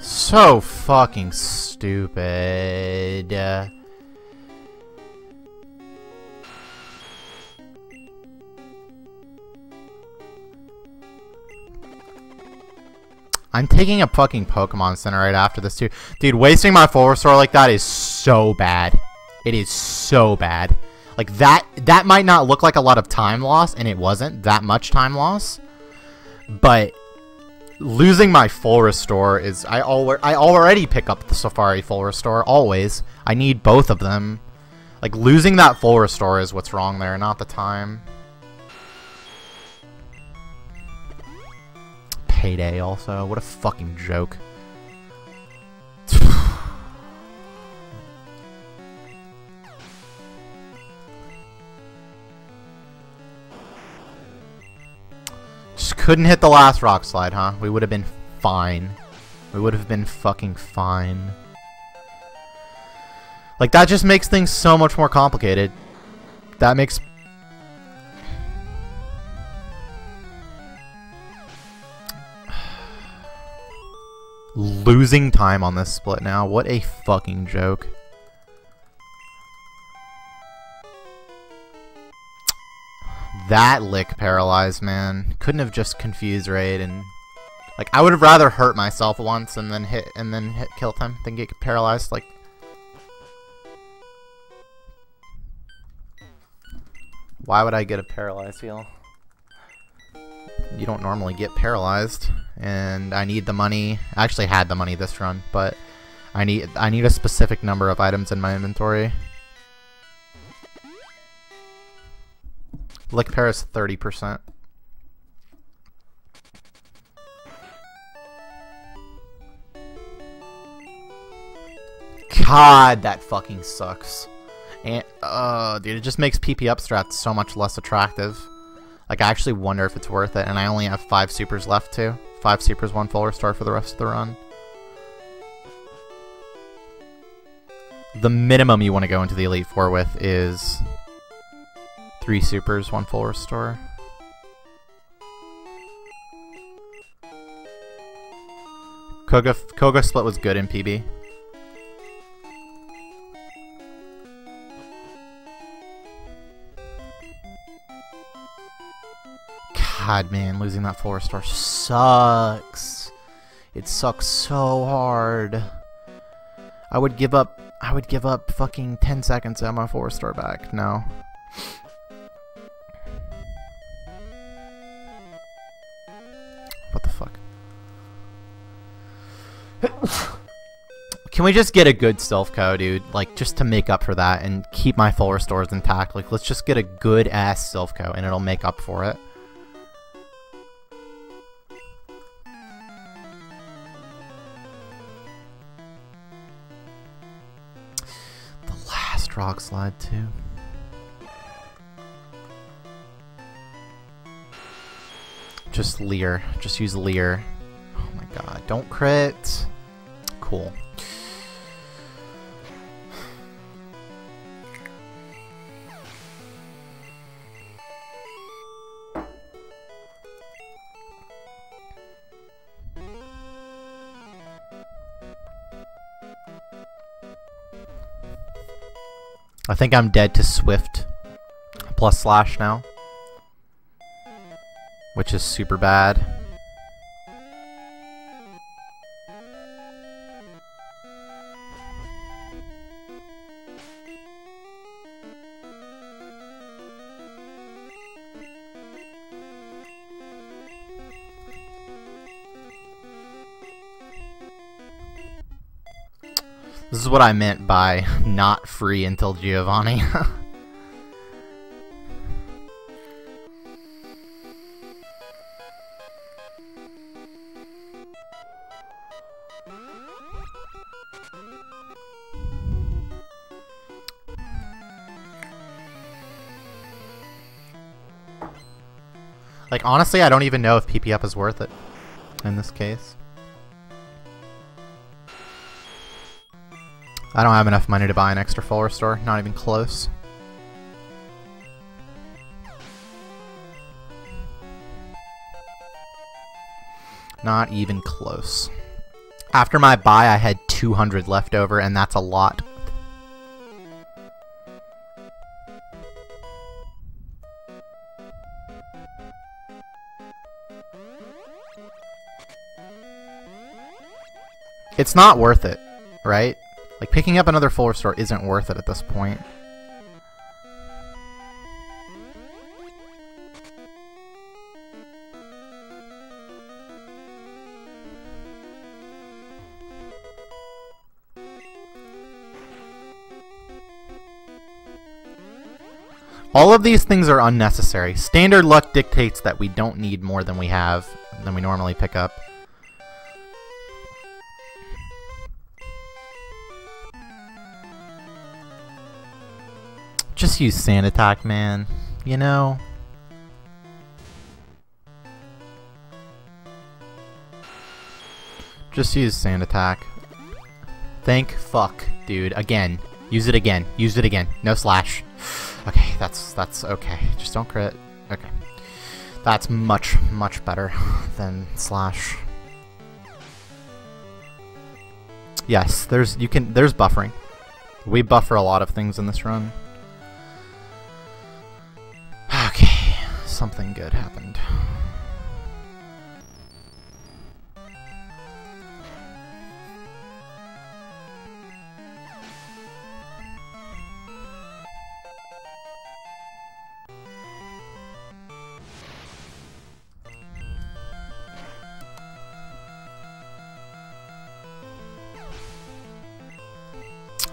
So fucking stupid. Uh, I'm taking a fucking Pokemon Center right after this too. Dude, wasting my full restore like that is so bad. It is so bad. Like that, that might not look like a lot of time loss, and it wasn't that much time loss. But losing my full restore is I al I already pick up the Safari full restore always. I need both of them. Like losing that full restore is what's wrong there, not the time. Payday also. What a fucking joke. Couldn't hit the last rock slide, huh? We would have been fine. We would have been fucking fine. Like, that just makes things so much more complicated. That makes... Losing time on this split now. What a fucking joke. That Lick paralyzed, man. Couldn't have just confused raid and like I would have rather hurt myself once and then hit and then hit kill them than get paralyzed. Like why would I get a paralyzed heal? You don't normally get paralyzed, and I need the money. I actually had the money this run, but I need I need a specific number of items in my inventory. Lick Paris thirty percent. God, that fucking sucks. And uh dude, it just makes P P up strats so much less attractive. Like I actually wonder if it's worth it, and I only have five supers left too. Five supers, one full restore for the rest of the run. The minimum you want to go into the Elite Four with is three supers, one full restore. Koga, Koga split was good in P B. God, man, losing that full restore sucks. It sucks so hard. I would give up. I would give up fucking ten seconds to have my full restore back. No. What the fuck? Can we just get a good Silph Co, dude? Like, just to make up for that and keep my full restores intact. Like, let's just get a good-ass Silph Co and it'll make up for it. The last rock slide, too. Just Leer. Just use Leer. Oh my god. Don't crit. Cool. I think I'm dead to Swift plus Slash now, which is super bad. This is what I meant by not free until Giovanni. Like, honestly, I don't even know if P P up is worth it in this case. I don't have enough money to buy an extra full restore, not even close. Not even close. After my buy, I had two hundred left over, and that's a lot. It's not worth it, right? Like, picking up another full restore isn't worth it at this point. All of these things are unnecessary. Standard luck dictates that we don't need more than we have, than we normally pick up. Just use Sand Attack, man. You know? Just use Sand Attack. Thank fuck, dude. Again. Use it again. Use it again. No slash. Okay, that's that's okay. Just don't crit. Okay. That's much, much better than slash. Yes, there's you can there's buffering. We buffer a lot of things in this run. Something good happened.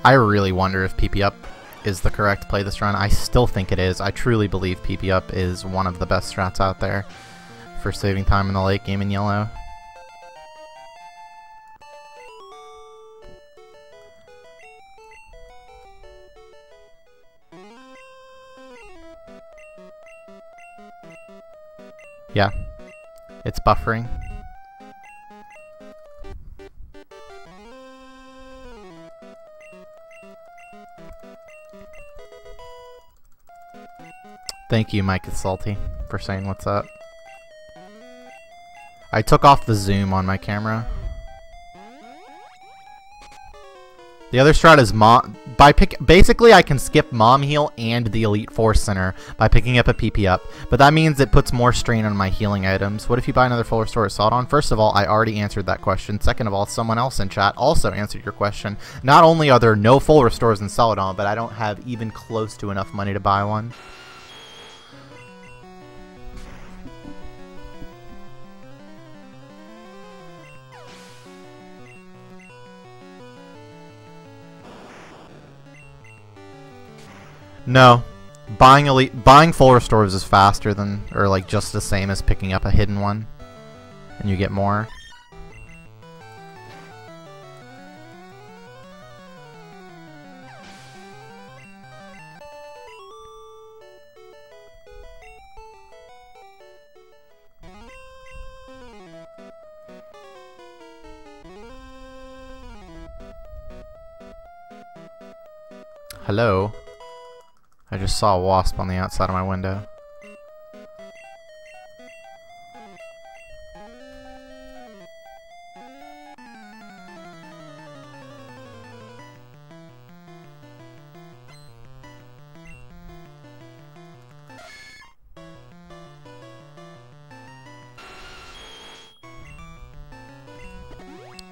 I really wonder if P P up is the correct play this run. I still think it is. I truly believe P P up is one of the best strats out there for saving time in the late game in yellow. Yeah, it's buffering. Thank you, Mike is Salty, for saying what's up. I took off the zoom on my camera. The other strat is mom. By pick basically, I can skip Mom Heal and the Elite Four Center by picking up a P P up, but that means it puts more strain on my healing items. What if you buy another full restore at Celadon? First of all, I already answered that question. Second of all, someone else in chat also answered your question. Not only are there no full restores in Celadon, but I don't have even close to enough money to buy one. No, buying elite, buying full restores is faster than, or like just the same as picking up a hidden one, and you get more. Hello. I just saw a wasp on the outside of my window.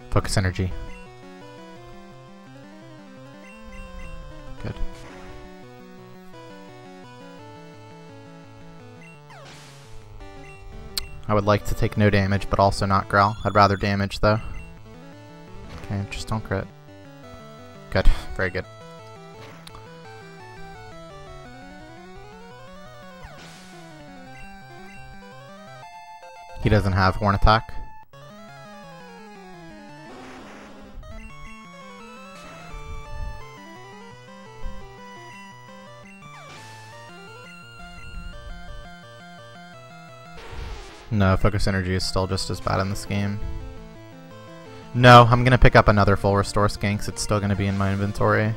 Focus Energy. Good. I would like to take no damage, but also not growl. I'd rather damage, though. Okay, just don't crit. Good. Very good. He doesn't have Horn Attack. No, Focus Energy is still just as bad in this game. No, I'm gonna pick up another Full Restore Skinks. It's still gonna be in my inventory.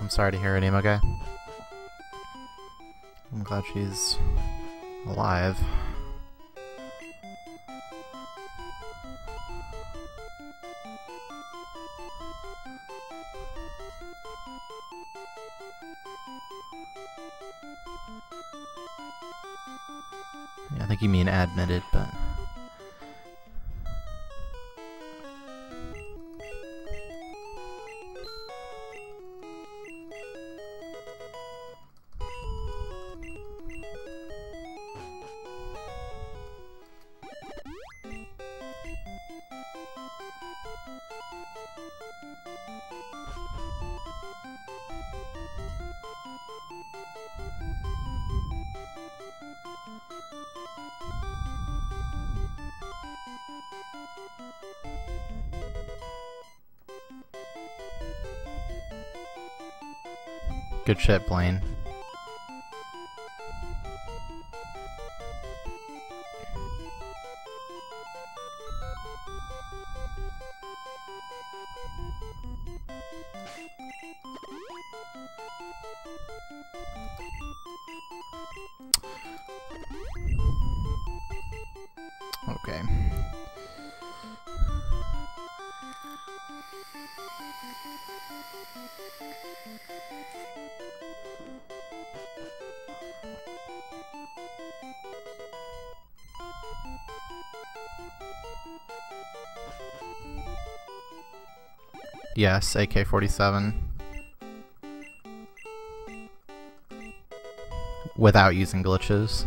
I'm sorry to hear it, Emo Guy. I'm glad she's alive. Yeah, I think you mean admitted, but... Good shit, Blaine. Okay. Yes, A K forty-seven. Without using glitches.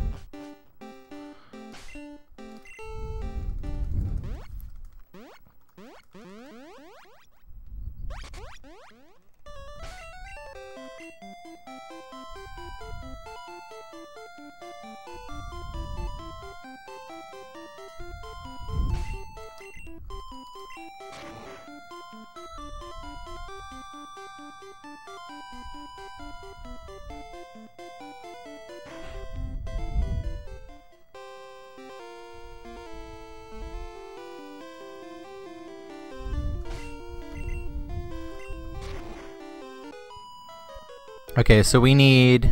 Okay, so we need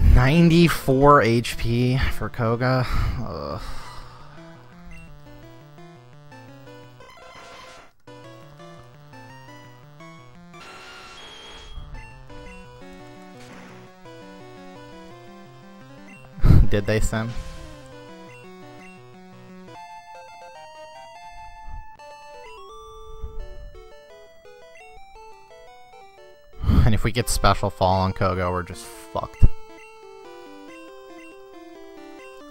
ninety-four H P for Koga. Ugh. Did they send? And if we get special fall on Koga, we're just fucked.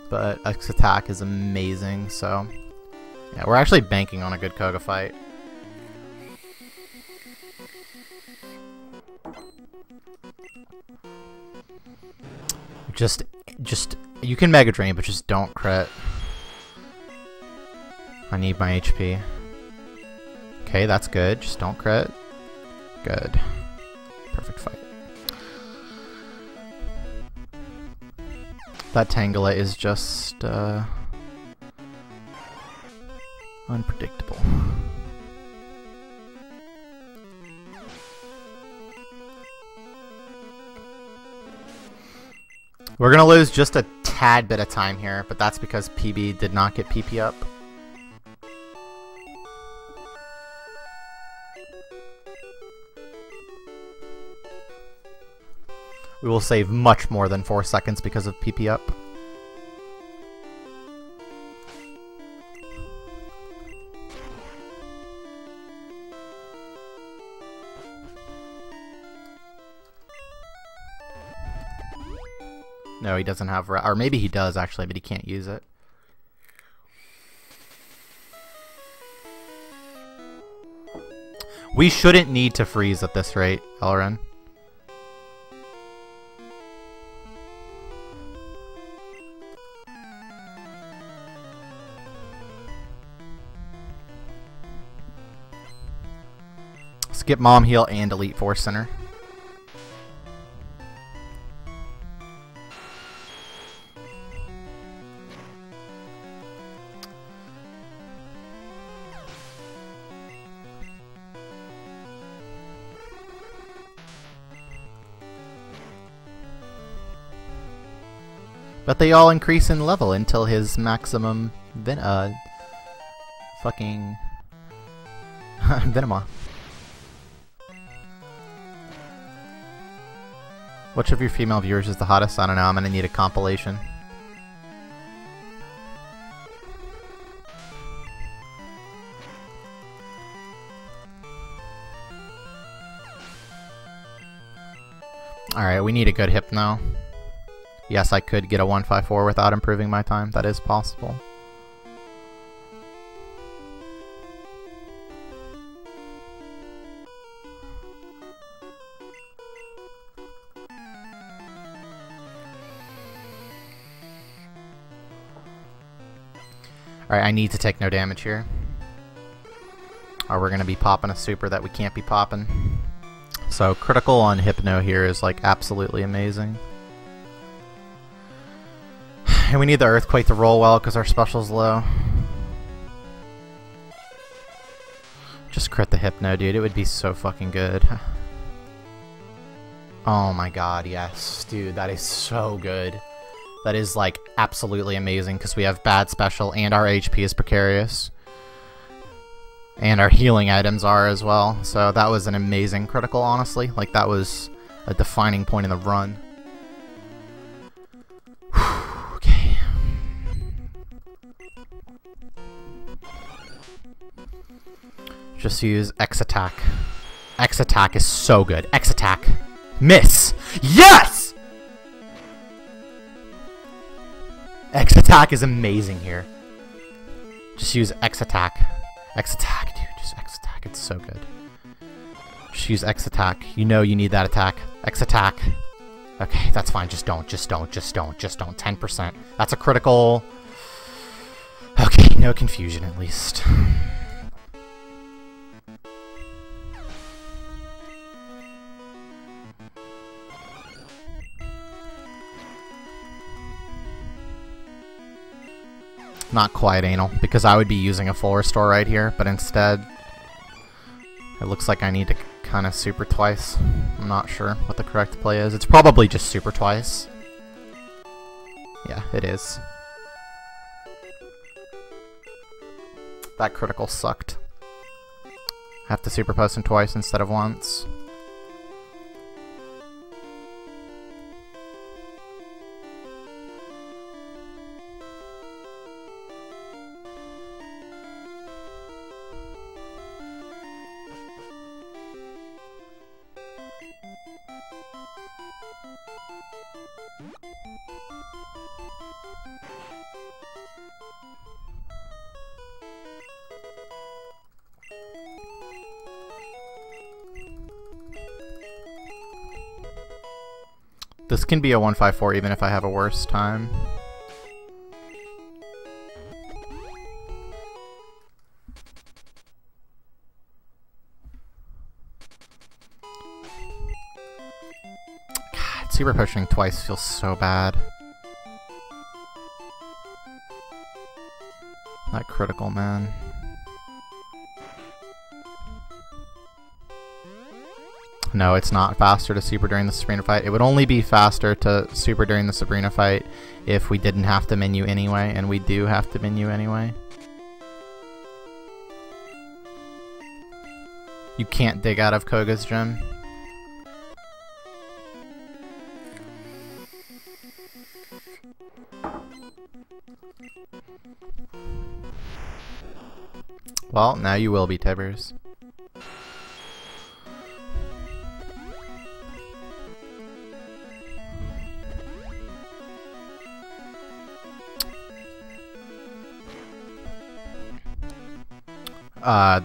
But X attack is amazing, so yeah, we're actually banking on a good Koga fight. Just, just you can Mega Drain, but just don't crit. I need my H P. Okay, that's good. Just don't crit. Good. Perfect fight. That Tangela is just uh, unpredictable. We're gonna lose just a tad bit of time here, but that's because P B did not get P P up. We will save much more than four seconds because of P P up. No, he doesn't have, or maybe he does actually, but he can't use it. We shouldn't need to freeze at this rate, Elren. Skip Mom Heal and Elite Four Center. But they all increase in level until his maximum ven uh fucking Venomoth. Which of your female viewers is the hottest? I don't know, I'm gonna need a compilation. Alright, we need a good Hypno. Yes, I could get a one five four without improving my time. That is possible. Alright, I need to take no damage here. Or we're going to be popping a super that we can't be popping. So critical on Hypno here is like absolutely amazing. And we need the Earthquake to roll well because our special's low. Just crit the Hypno, dude. It would be so fucking good. Oh my god, yes. Dude, that is so good. That is, like, absolutely amazing because we have bad special and our H P is precarious. And our healing items are as well. So that was an amazing critical, honestly. Like, that was a defining point in the run. Just use X attack. X attack is so good. X attack. Miss! Yes! X attack is amazing here. Just use X attack. X attack, dude. Just X attack. It's so good. Just use X attack. You know you need that attack. X attack. Okay, that's fine. Just don't. Just don't. Just don't. Just don't. ten percent. That's a critical. Okay, no confusion at least. Not quite anal, because I would be using a full restore right here, but instead it looks like I need to kind of super twice. I'm not sure what the correct play is. It's probably just super twice. Yeah, it is. That critical sucked. Have to super post him twice instead of once. This can be a one five four even if I have a worse time. God, super potioning twice feels so bad. Not critical, man. No, it's not faster to super during the Sabrina fight. It would only be faster to super during the Sabrina fight if we didn't have to menu anyway, and we do have to menu anyway. You can't dig out of Koga's gym. Well, now you will be, Tibbers. Uh,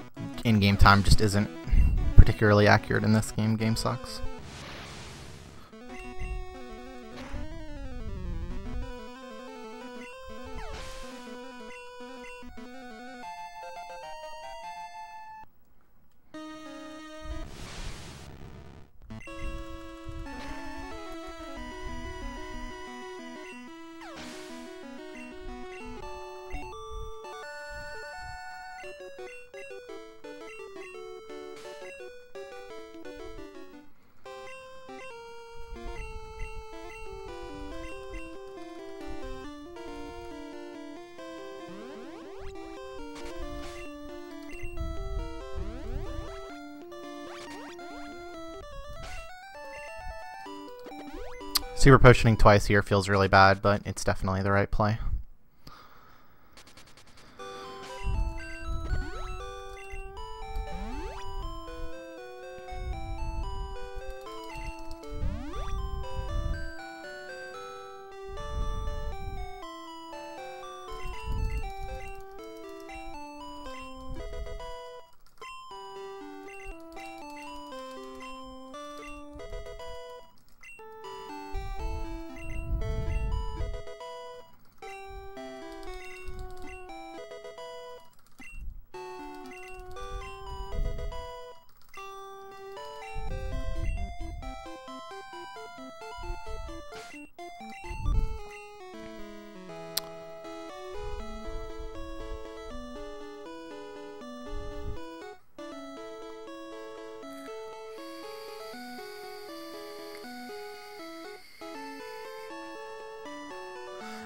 in-game time just isn't particularly accurate in this game. Game sucks. Super potioning twice here feels really bad, but it's definitely the right play.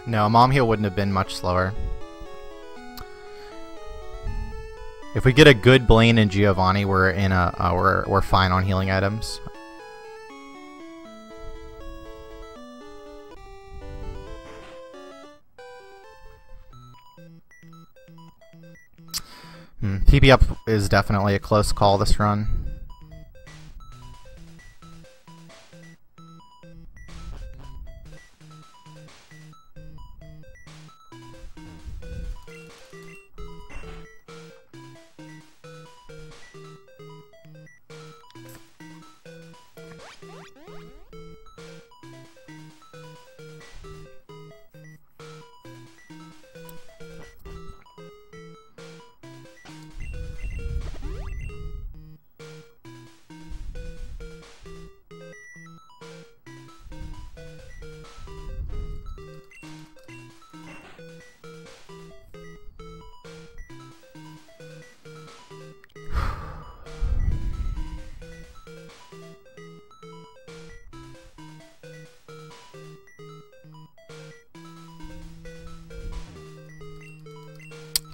No, Mom Heal wouldn't have been much slower. If we get a good Blaine and Giovanni, we're in a uh, we're we're fine on healing items. Hmm. T P up is definitely a close call this run.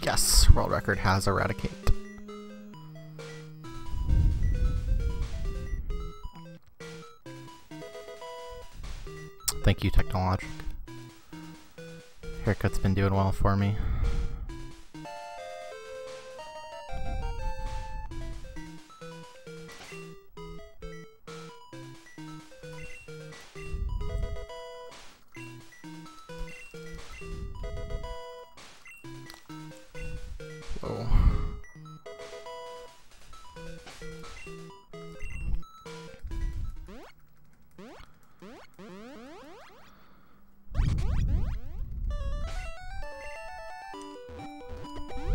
Yes, world record has Eradicate. Thank you, Technologic. Haircut's been doing well for me.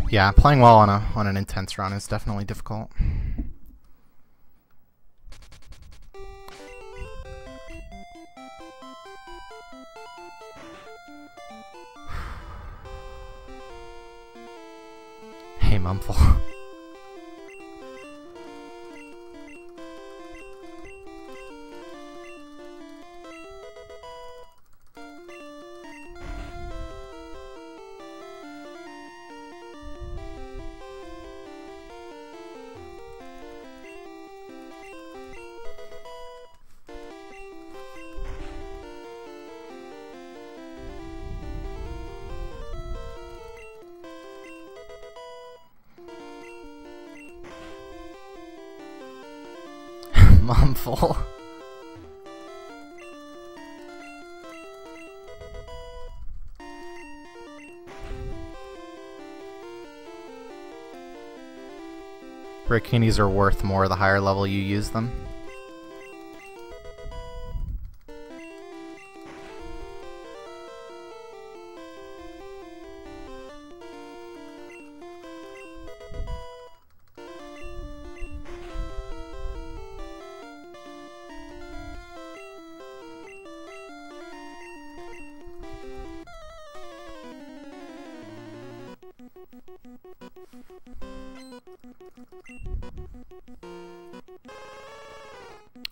Yeah, playing well on a on an intense run is definitely difficult. Hey, Mumful. Mumful. Breakinis are worth more the higher level you use them.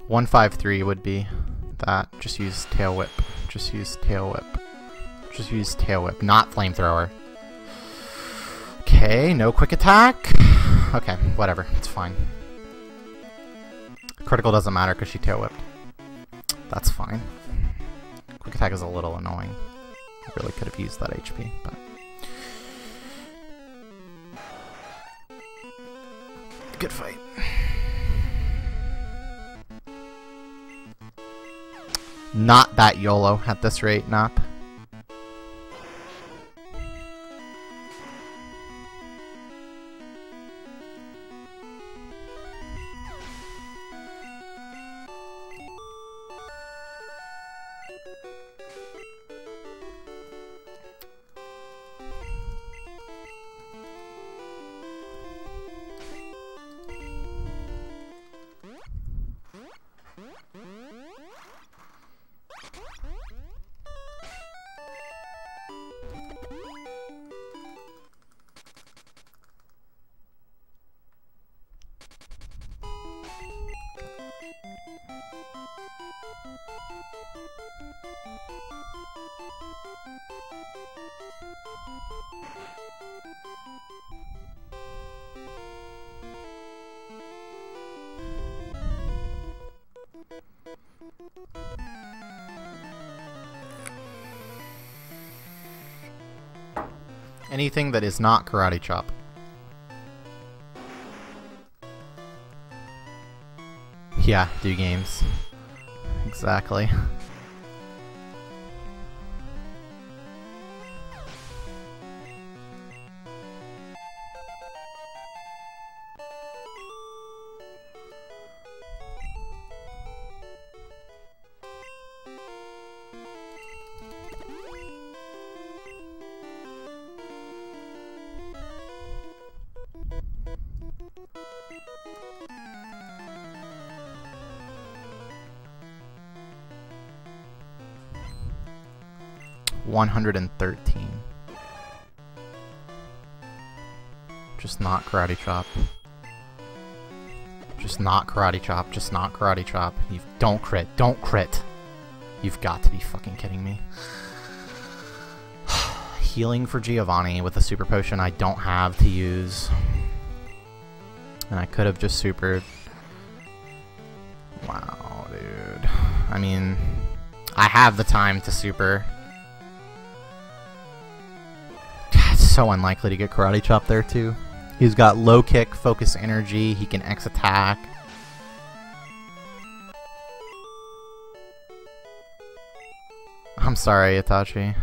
one five three would be that. Just use Tail Whip. Just use Tail Whip. Just use Tail Whip, not Flamethrower. Okay, no Quick Attack. Okay, whatever, it's fine. Critical doesn't matter because she Tail Whipped. That's fine. Quick Attack is a little annoying. I really could have used that H P, but... Good fight. Not that YOLO at this rate, Nop. Anything that is not Karate Chop. Yeah, do games. Exactly. one hundred thirteen. Just not Karate Chop. Just not Karate Chop. Just not Karate Chop. You don't crit. Don't crit. You've got to be fucking kidding me. healing for Giovanni with a super potion I don't have to use. And I could have just supered. Wow, dude. I mean, I have the time to super. It's so unlikely to get Karate Chop there, too. He's got low kick, focus energy, he can X attack. I'm sorry, Itachi.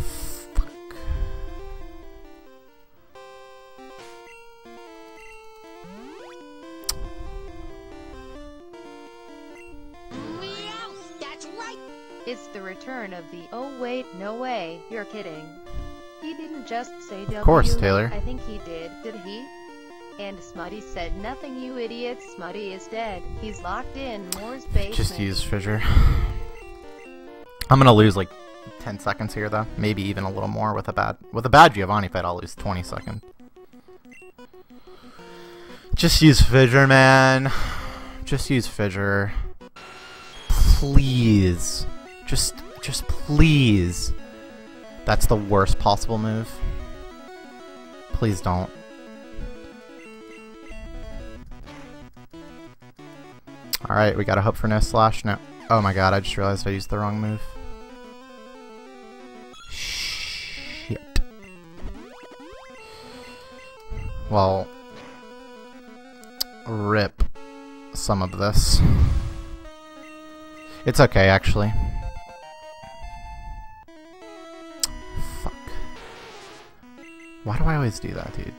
Fuck. That's right. It's the return of the oh wait, no way, you're kidding. He didn't just say W. Of course, Taylor. I think he did, did he? And Smutty said nothing, you idiot. Smutty is dead. He's locked in Moore's basement. Just use Fissure. I'm gonna lose like ten seconds here, though. Maybe even a little more with a bad with a bad Giovanni fight. I'll lose twenty seconds. Just use Fissure, man. Just use Fissure. Please. Just, just please. That's the worst possible move. Please don't. Alright, we gotta hope for no slash. No. Oh my god, I just realized I used the wrong move. Shit. Well, rip some of this. It's okay, actually. Fuck. Why do I always do that, dude?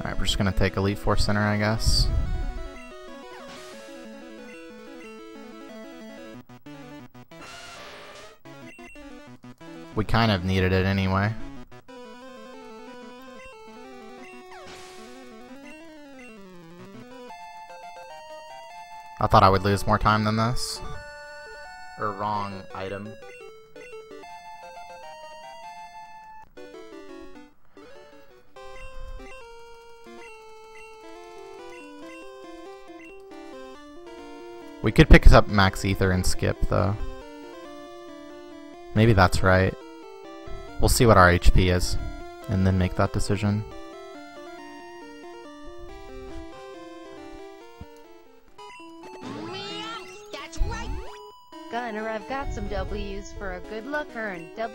Alright, we're just gonna take Elite Four Center, I guess. We kind of needed it anyway. I thought I would lose more time than this. Or wrong item. We could pick up Max Ether and skip, though. Maybe that's right. We'll see what our H P is, and then make that decision. That's right. Gunner, I've got some W's for a good luck earn. Nah,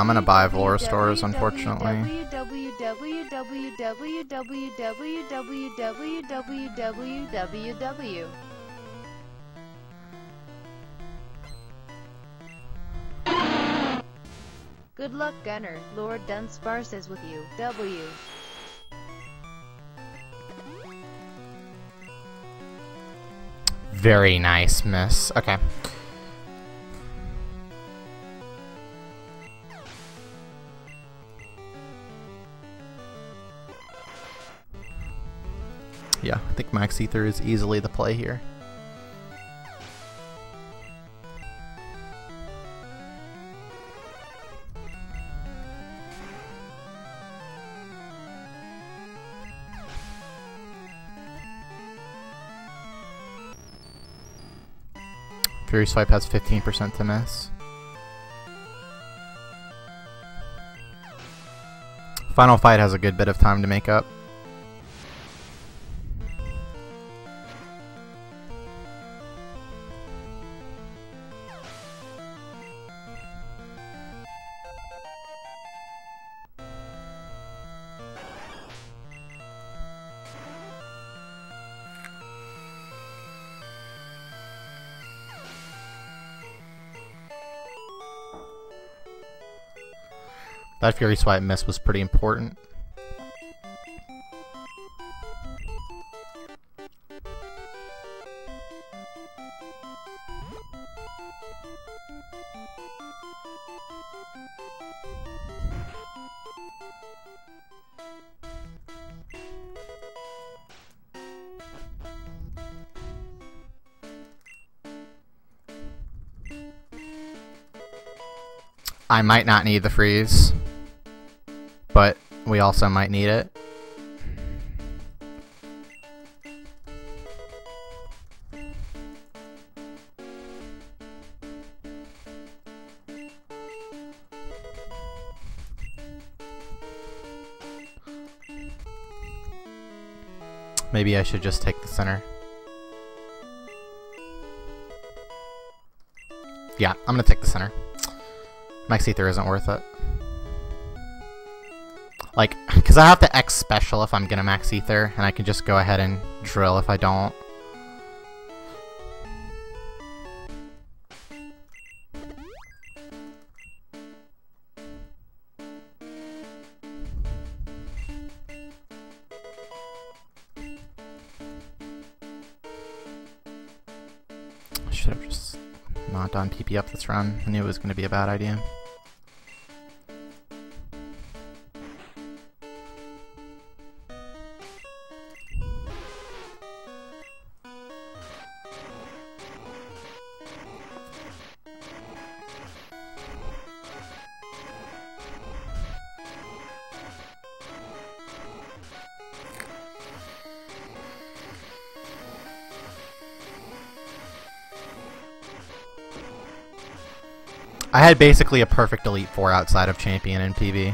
I'm gonna buy Volor stores, unfortunately. Good luck, Gunner. Lord Dunsparce is with you. W. Very nice, miss. Okay. Yeah, I think Max Ether is easily the play here. Fury Swipe has fifteen percent to miss. Final Fight has a good bit of time to make up. That Fury Swipe miss was pretty important. I might not need the freeze, but we also might need it. Maybe I should just take the center. Yeah, I'm gonna take the center. Max Ether isn't worth it. Like, because I have to X special if I'm gonna Max Ether, and I can just go ahead and drill if I don't. On P P up this run. I knew it was going to be a bad idea. I had basically a perfect Elite Four outside of Champion and P B.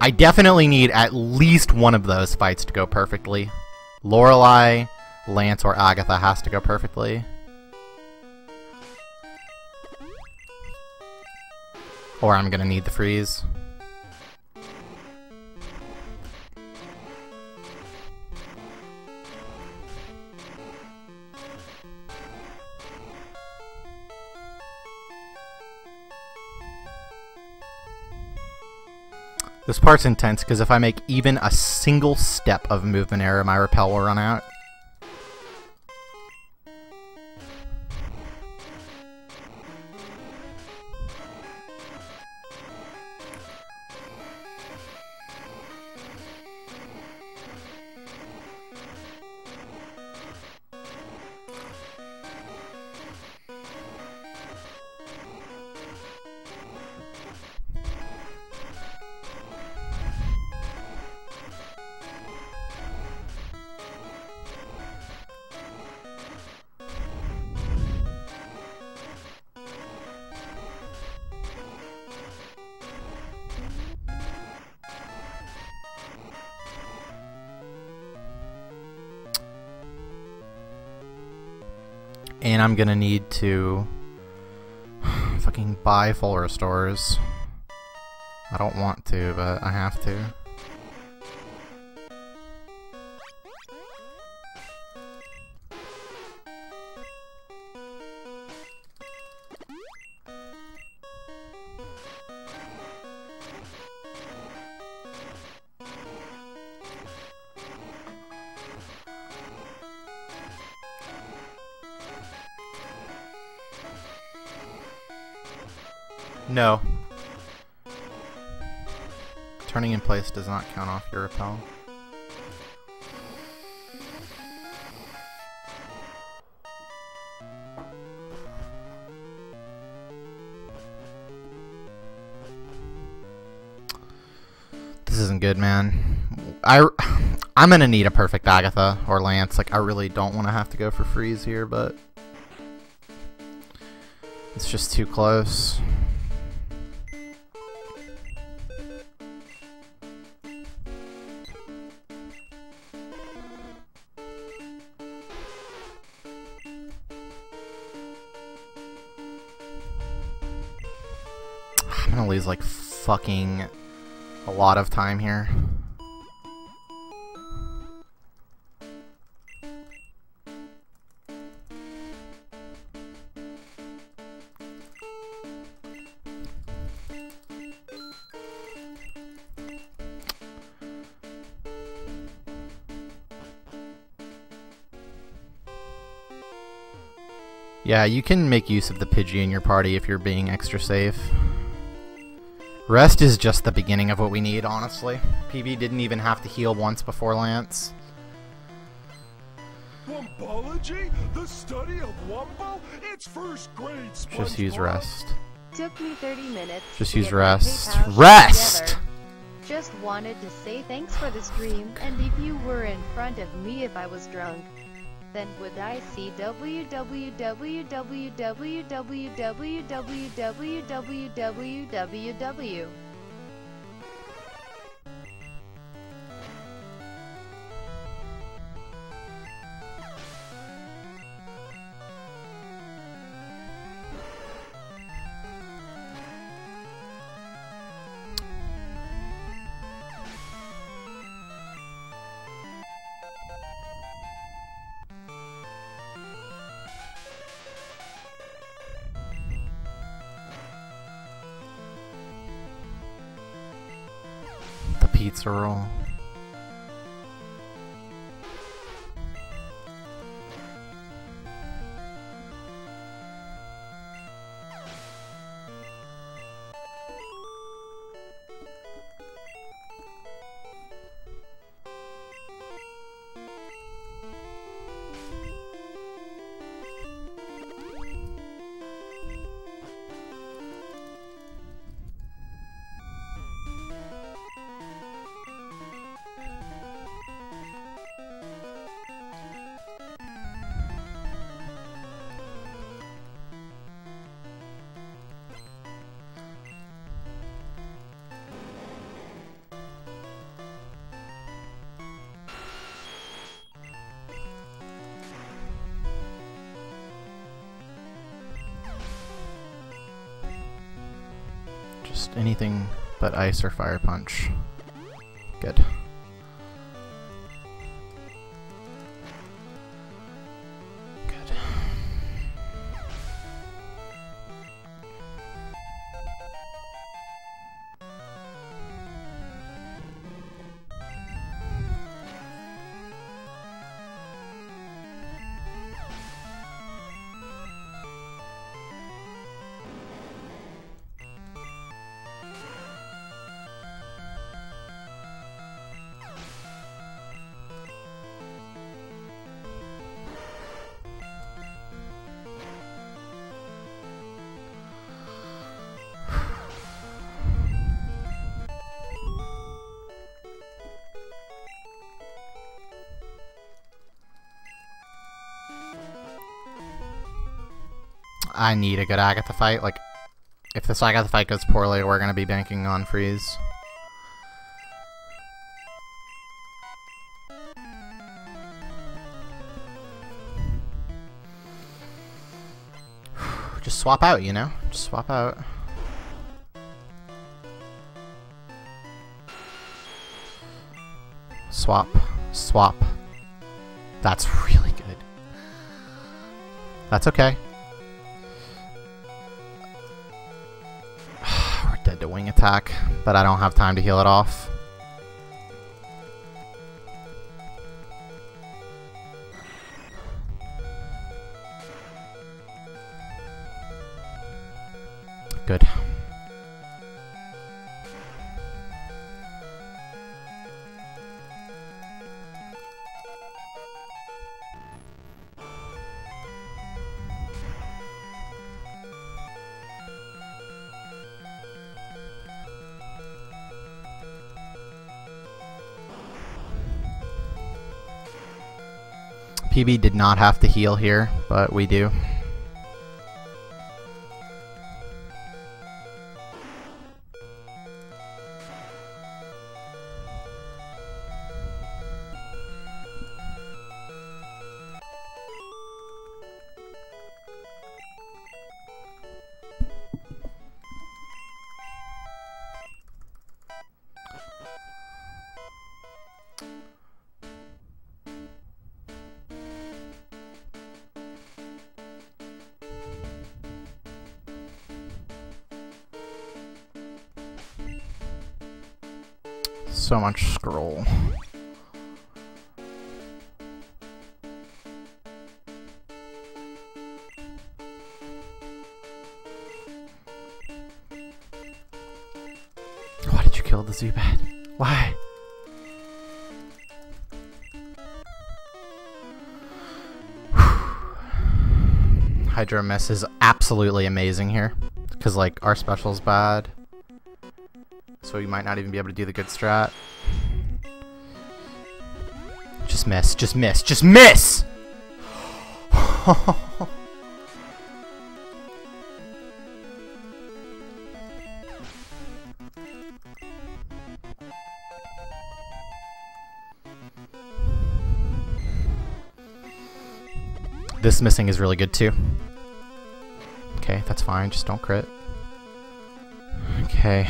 I definitely need at least one of those fights to go perfectly. Lorelei, Lance, or Agatha has to go perfectly. Or I'm gonna need the freeze. This part's intense, because if I make even a single step of movement error, my Repel will run out. And I'm gonna need to fucking buy full restores. I don't want to, but I have to. No. Turning in place does not count off your Repel. This isn't good, man. I, I'm gonna need a perfect Agatha or Lance. Like, I really don't want to have to go for freeze here, but it's just too close. Like fucking a lot of time here. Yeah, you can make use of the Pidgey in your party if you're being extra safe. Rest is just the beginning of what we need, honestly. P B didn't even have to heal once before Lance. Wombology? The study of Wombo? It's first grade. Just use rest. Took me thirty minutes. Just use rest. Rest! Just wanted to say thanks for the stream, and if you were in front of me if I was drunk, then would I see www. Pizza roll. Anything but ice or fire punch. Good. Good. I need a good Agatha fight. Like, if this Agatha fight goes poorly, we're going to be banking on freeze. Just swap out, you know? Just swap out. Swap. Swap. That's really good. That's okay. Wing attack, but I don't have time to heal it off. Good. P B did not have to heal here, but we do. So much scroll. Why did you kill the Zubat? Why? Hydro Miss is absolutely amazing here, because like our special's bad, so we might not even be able to do the good strat. Just miss, just miss, just miss! This missing is really good too. Okay, that's fine, just don't crit. Okay.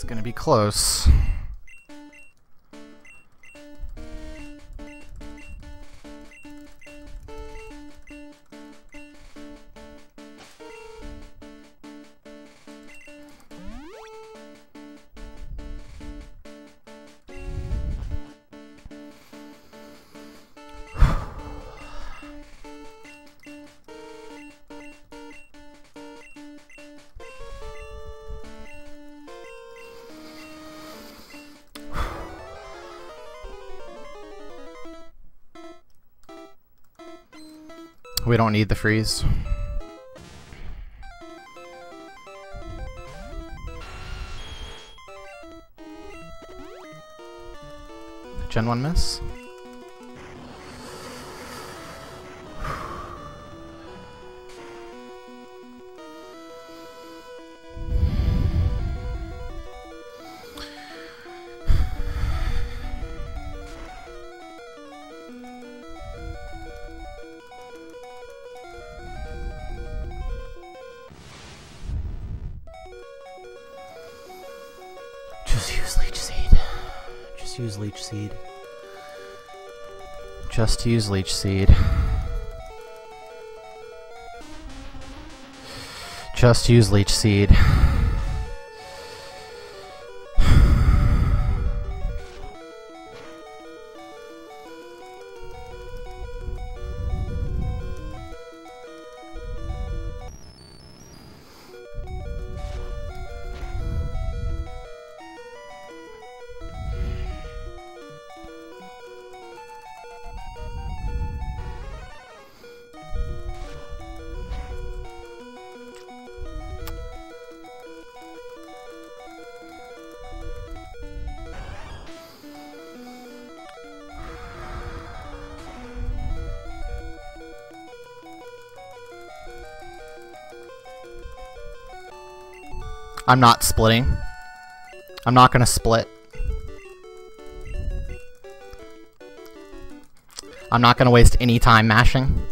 It's gonna be close. We don't need the freeze. Gen one miss. Use Leech Seed. Just use Leech Seed. Just use Leech Seed. I'm not splitting. I'm not gonna split. I'm not gonna waste any time mashing.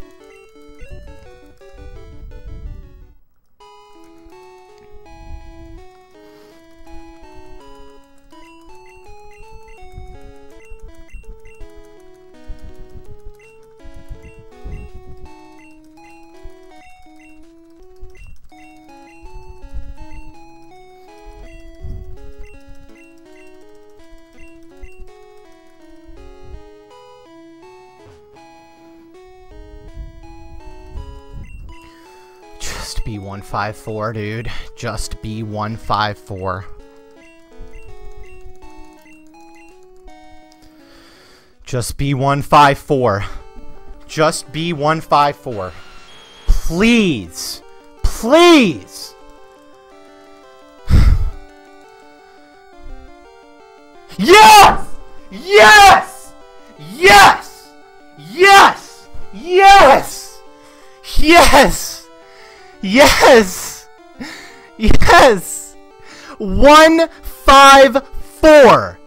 Just be one five four, dude. Just be one five four. Just be one five four. Just be one five four. Please. Please. Yes! Yes! Yes! Yes! Yes! Yes! Yes! Yes! one five four!